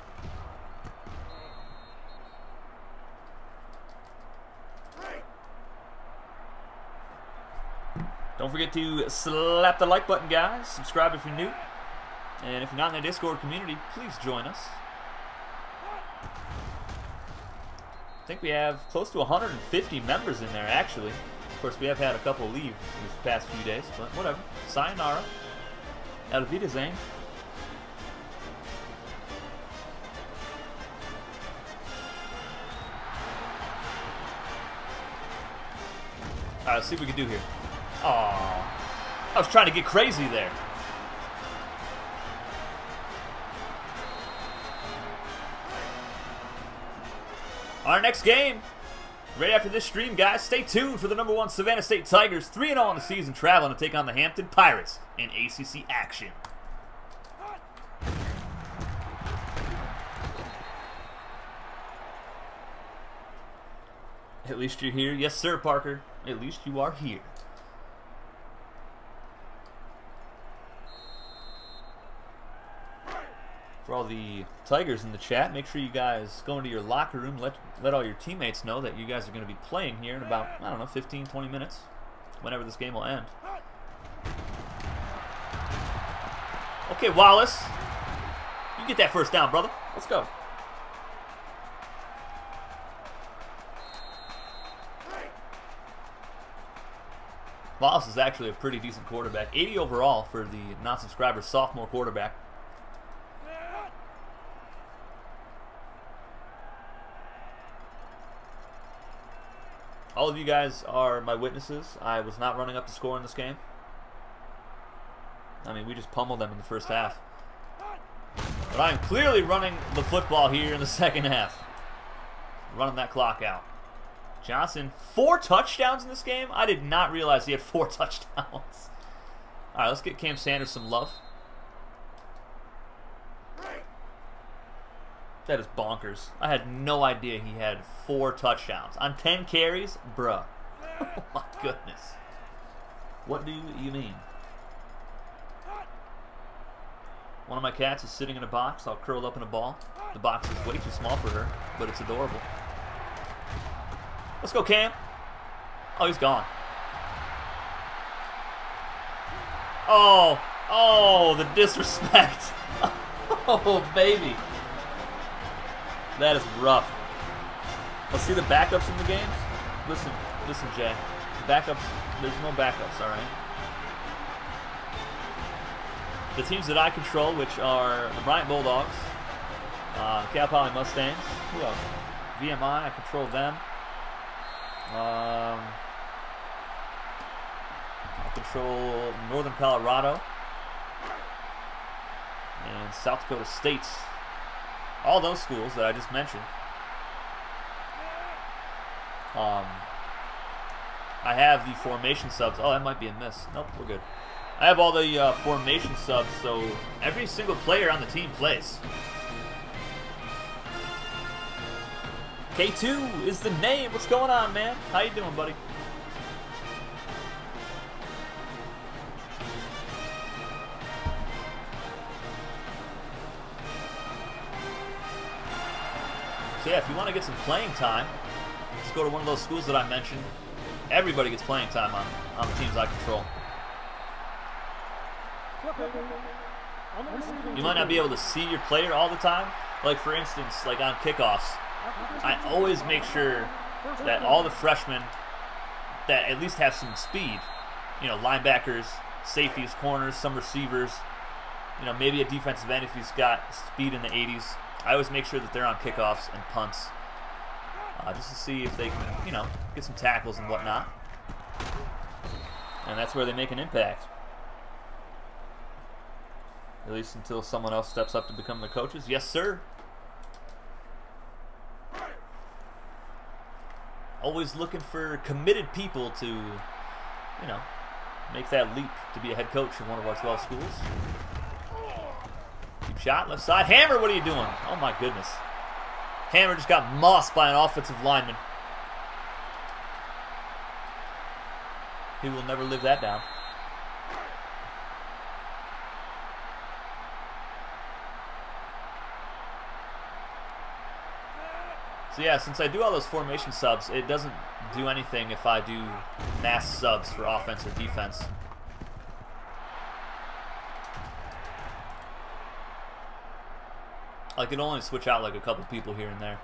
Don't forget to slap the like button, guys. Subscribe if you're new. And if you're not in the Discord community, please join us. I think we have close to one hundred fifty members in there, actually. Of course, we have had a couple leave these past few days, but whatever. Sayonara. Elvita Zane. Alright, let's see what we can do here. Aww. I was trying to get crazy there. Our next game, right after this stream, guys, stay tuned for the number one Savannah State Tigers, three and oh on the season, traveling to take on the Hampton Pirates in A C C action. At least you're here. Yes, sir, Parker. At least you are here. For all the Tigers in the chat, make sure you guys go into your locker room, let let all your teammates know that you guys are going to be playing here in about, I don't know, fifteen, twenty minutes, whenever this game will end. Okay, Wallace, you get that first down, brother. Let's go. Wallace is actually a pretty decent quarterback. eighty overall for the non-subscriber sophomore quarterback. all of you guys are my witnesses. I was not running up the score in this game. I mean, we just pummeled them in the first half. But I'm clearly running the football here in the second half. Running that clock out. Johnson, four touchdowns in this game? I did not realize he had four touchdowns. All right, let's get Cam Sanders some love. That is bonkers. I had no idea he had four touchdowns. On ten carries? Bruh. Oh my goodness. What do you mean? One of my cats is sitting in a box. I'll curl up in a ball. The box is way too small for her, but it's adorable. Let's go, Cam. Oh, he's gone. Oh, oh, the disrespect. Oh, baby. That is rough. Let's see the backups in the game. Listen, listen, Jay. Backups, there's no backups, all right? The teams that I control, which are the Bryant Bulldogs, uh, Cal Poly Mustangs, who else? V M I, I control them. Um, I control Northern Colorado and South Dakota State. All those schools that I just mentioned. Um, I have the formation subs. Oh, that might be a miss. Nope, we're good. I have all the uh, formation subs, so every single player on the team plays. K two is the name. What's going on, man? How you doing, buddy? So yeah, if you want to get some playing time, just go to one of those schools that I mentioned. Everybody gets playing time on, on the teams I control. You might not be able to see your player all the time. Like for instance, like on kickoffs, I always make sure that all the freshmen that at least have some speed, you know, linebackers, safeties, corners, some receivers, you know, maybe a defensive end if he's got speed in the eighties. I always make sure that they're on kickoffs and punts, uh, just to see if they can, you know, get some tackles and whatnot. And that's where they make an impact. At least until someone else steps up to become the coaches. Yes, sir. Always looking for committed people to, you know, make that leap to be a head coach in one of our twelve schools. Deep shot, left side. Hammer, what are you doing? Oh, my goodness. Hammer just got mossed by an offensive lineman. He will never live that down. So yeah, since I do all those formation subs, it doesn't do anything if I do mass subs for offense or defense. I can only switch out like a couple people here and there.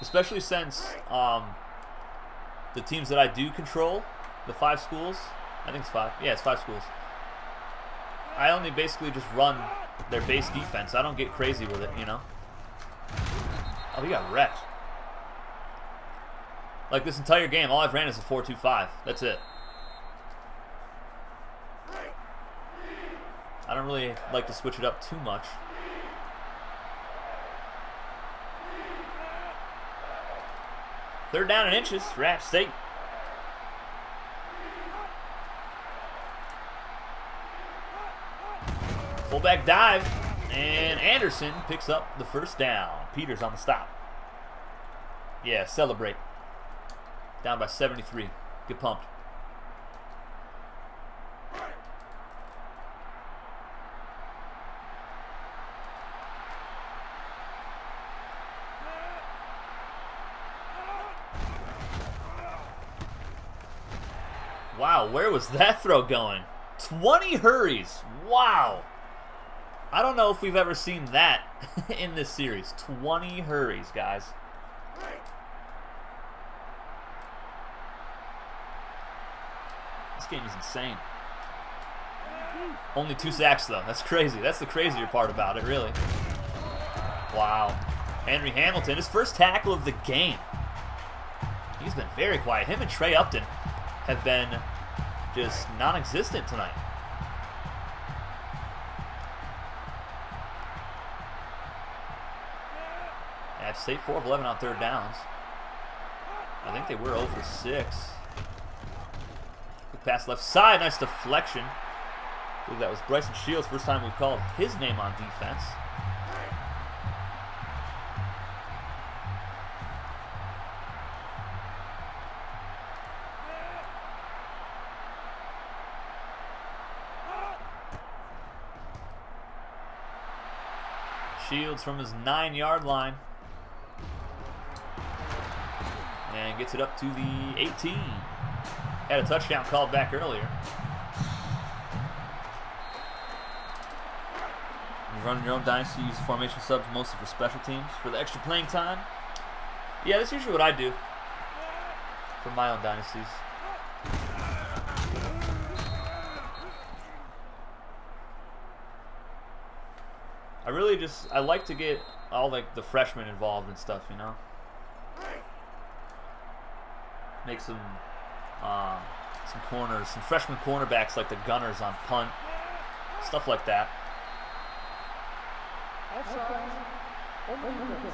Especially since um, the teams that I do control, the five schools, I think it's five, yeah, it's five schools. I only basically just run their base defense. I don't get crazy with it, you know? Oh, he got wrecked. Like this entire game, all I've ran is a four two five. That's it. I don't really like to switch it up too much. Third down and inches, Rapp State. Fullback dive. And Anderson picks up the first down. Peters on the stop. Yeah, celebrate. Down by seventy-three. Get pumped. Wow, where was that throw going? twenty hurries. Wow. I don't know if we've ever seen that in this series. twenty hurries, guys. This game is insane. Only two sacks, though. That's crazy. That's the crazier part about it, really. Wow. Henry Hamilton, his first tackle of the game. He's been very quiet. Him and Trey Upton have been just non-existent tonight. App State four of eleven on third downs. I think they were zero for six. Quick pass left side. Nice deflection. I believe that was Bryson Shields. First time we've called his name on defense. Shields from his nine-yard line. And gets it up to the eighteen. Had a touchdown called back earlier. You're running your own dynasty, use the formation subs mostly for special teams. For the extra playing time. Yeah, that's usually what I do for my own dynasties. I really just, I like to get all like the freshmen involved and stuff, you know? Make some, uh, some corners, some freshman cornerbacks like the Gunners on punt, stuff like that.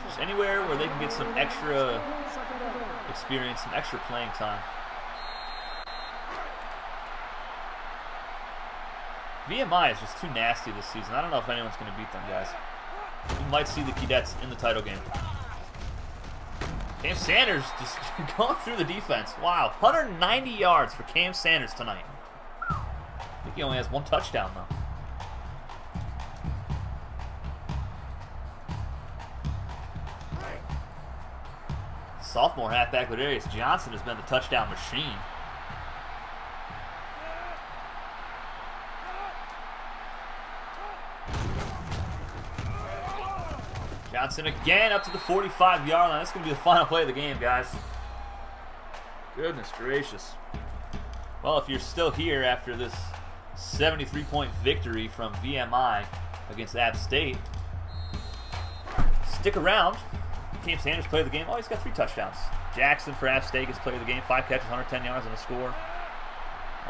Just anywhere where they can get some extra experience, some extra playing time. V M I is just too nasty this season. I don't know if anyone's going to beat them, guys. You might see the Keydets in the title game. Cam Sanders just going through the defense. Wow, one hundred ninety yards for Cam Sanders tonight. I think he only has one touchdown, though. Sophomore halfback Ladarius Johnson has been the touchdown machine. Johnson again up to the forty-five yard line. That's going to be the final play of the game, guys. Goodness gracious. Well, if you're still here after this seventy-three point victory from V M I against App State, stick around. Cam Sanders played the game. Oh, he's got three touchdowns. Jackson for App State gets play of the game. Five catches, one hundred ten yards and a score.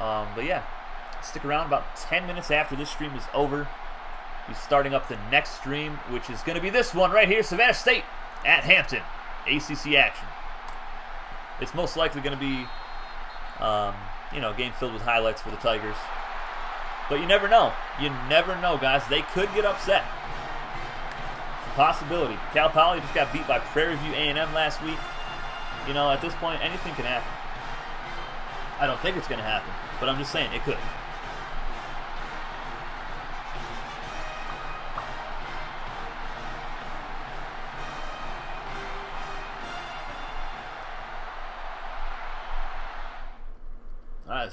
Um, but yeah, stick around. About ten minutes after this stream is over, he's starting up the next stream, which is going to be this one right here, Savannah State at Hampton, A C C action. It's most likely going to be, um, you know, a game filled with highlights for the Tigers. But you never know. You never know, guys. They could get upset. It's a possibility. Cal Poly just got beat by Prairie View A and M last week. You know, at this point, anything can happen. I don't think it's going to happen, but I'm just saying it could.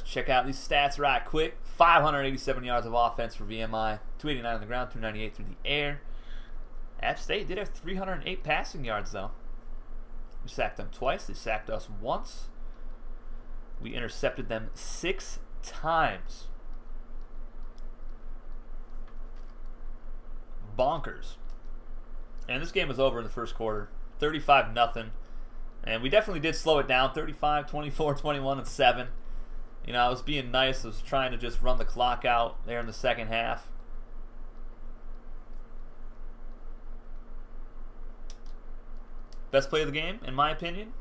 Check out these stats right quick. five hundred eighty-seven yards of offense for V M I, two eighty-nine on the ground, two ninety-eight through the air. App State did have three hundred eight passing yards, though. We sacked them twice. They sacked us once. We intercepted them six times. Bonkers. And this game was over in the first quarter, thirty-five nothing. And we definitely did slow it down, thirty-five, twenty-four, twenty-one, and seven. You know, I was being nice. I was trying to just run the clock out there in the second half. Best play of the game, in my opinion,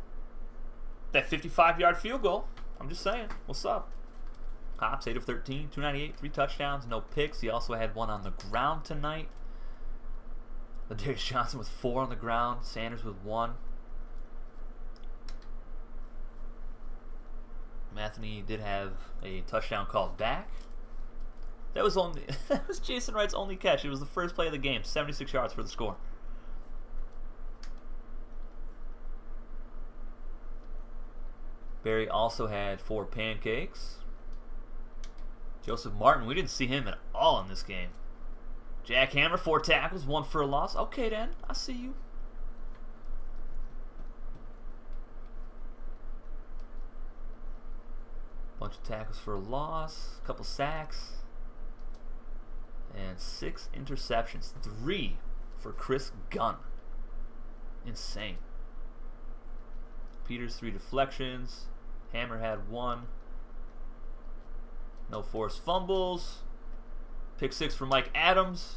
that fifty-five yard field goal. I'm just saying. What's up? Hops, eight of thirteen, two ninety-eight, three touchdowns, no picks. He also had one on the ground tonight. Ladarius Johnson with four on the ground. Sanders with one. Matheny did have a touchdown called back. That was only that was Jason Wright's only catch. It was the first play of the game. seventy-six yards for the score. Barry also had four pancakes. Joseph Martin, we didn't see him at all in this game. Jack Hammer, four tackles, one for a loss. Okay then, I see you. Bunch of tackles for a loss, a couple sacks, and six interceptions. Three for Chris Gunn. Insane. Peters three deflections. Hammer had one. No forced fumbles. Pick six for Mike Adams.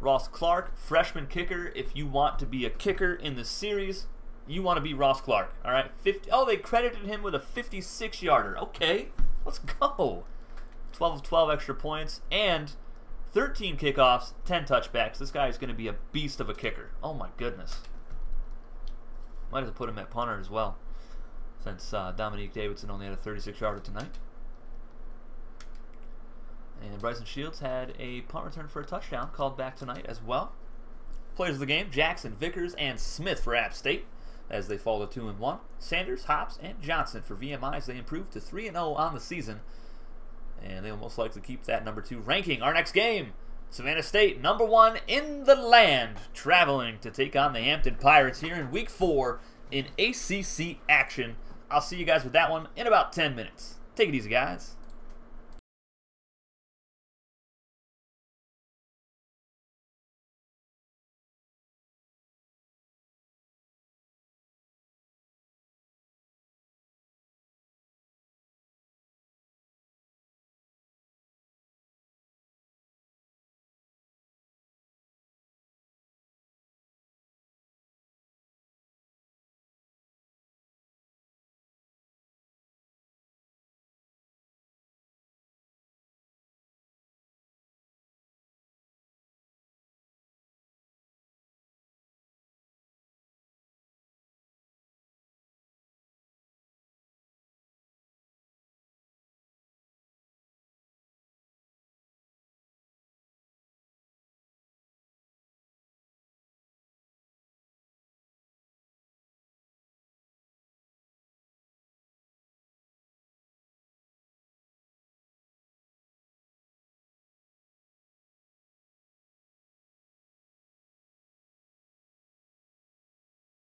Ross Clark, freshman kicker. If you want to be a kicker in the series, you want to be Ross Clark. All right. fifty, oh, they credited him with a fifty-six yarder. Okay, let's go. twelve of twelve extra points and thirteen kickoffs, ten touchbacks. This guy is going to be a beast of a kicker. Oh, my goodness. Might have to put him at punter as well, since uh, Dominique Davidson only had a thirty-six yarder tonight. And Bryson Shields had a punt return for a touchdown called back tonight as well. Players of the game, Jackson, Vickers, and Smith for App State as they fall to two and one. Sanders, Hops, and Johnson for V M I as they improve to three and oh on the season. And they'll most likely keep that number two ranking. Our next game, Savannah State, number one in the land, traveling to take on the Hampton Pirates here in week four in A C C action. I'll see you guys with that one in about ten minutes. Take it easy, guys.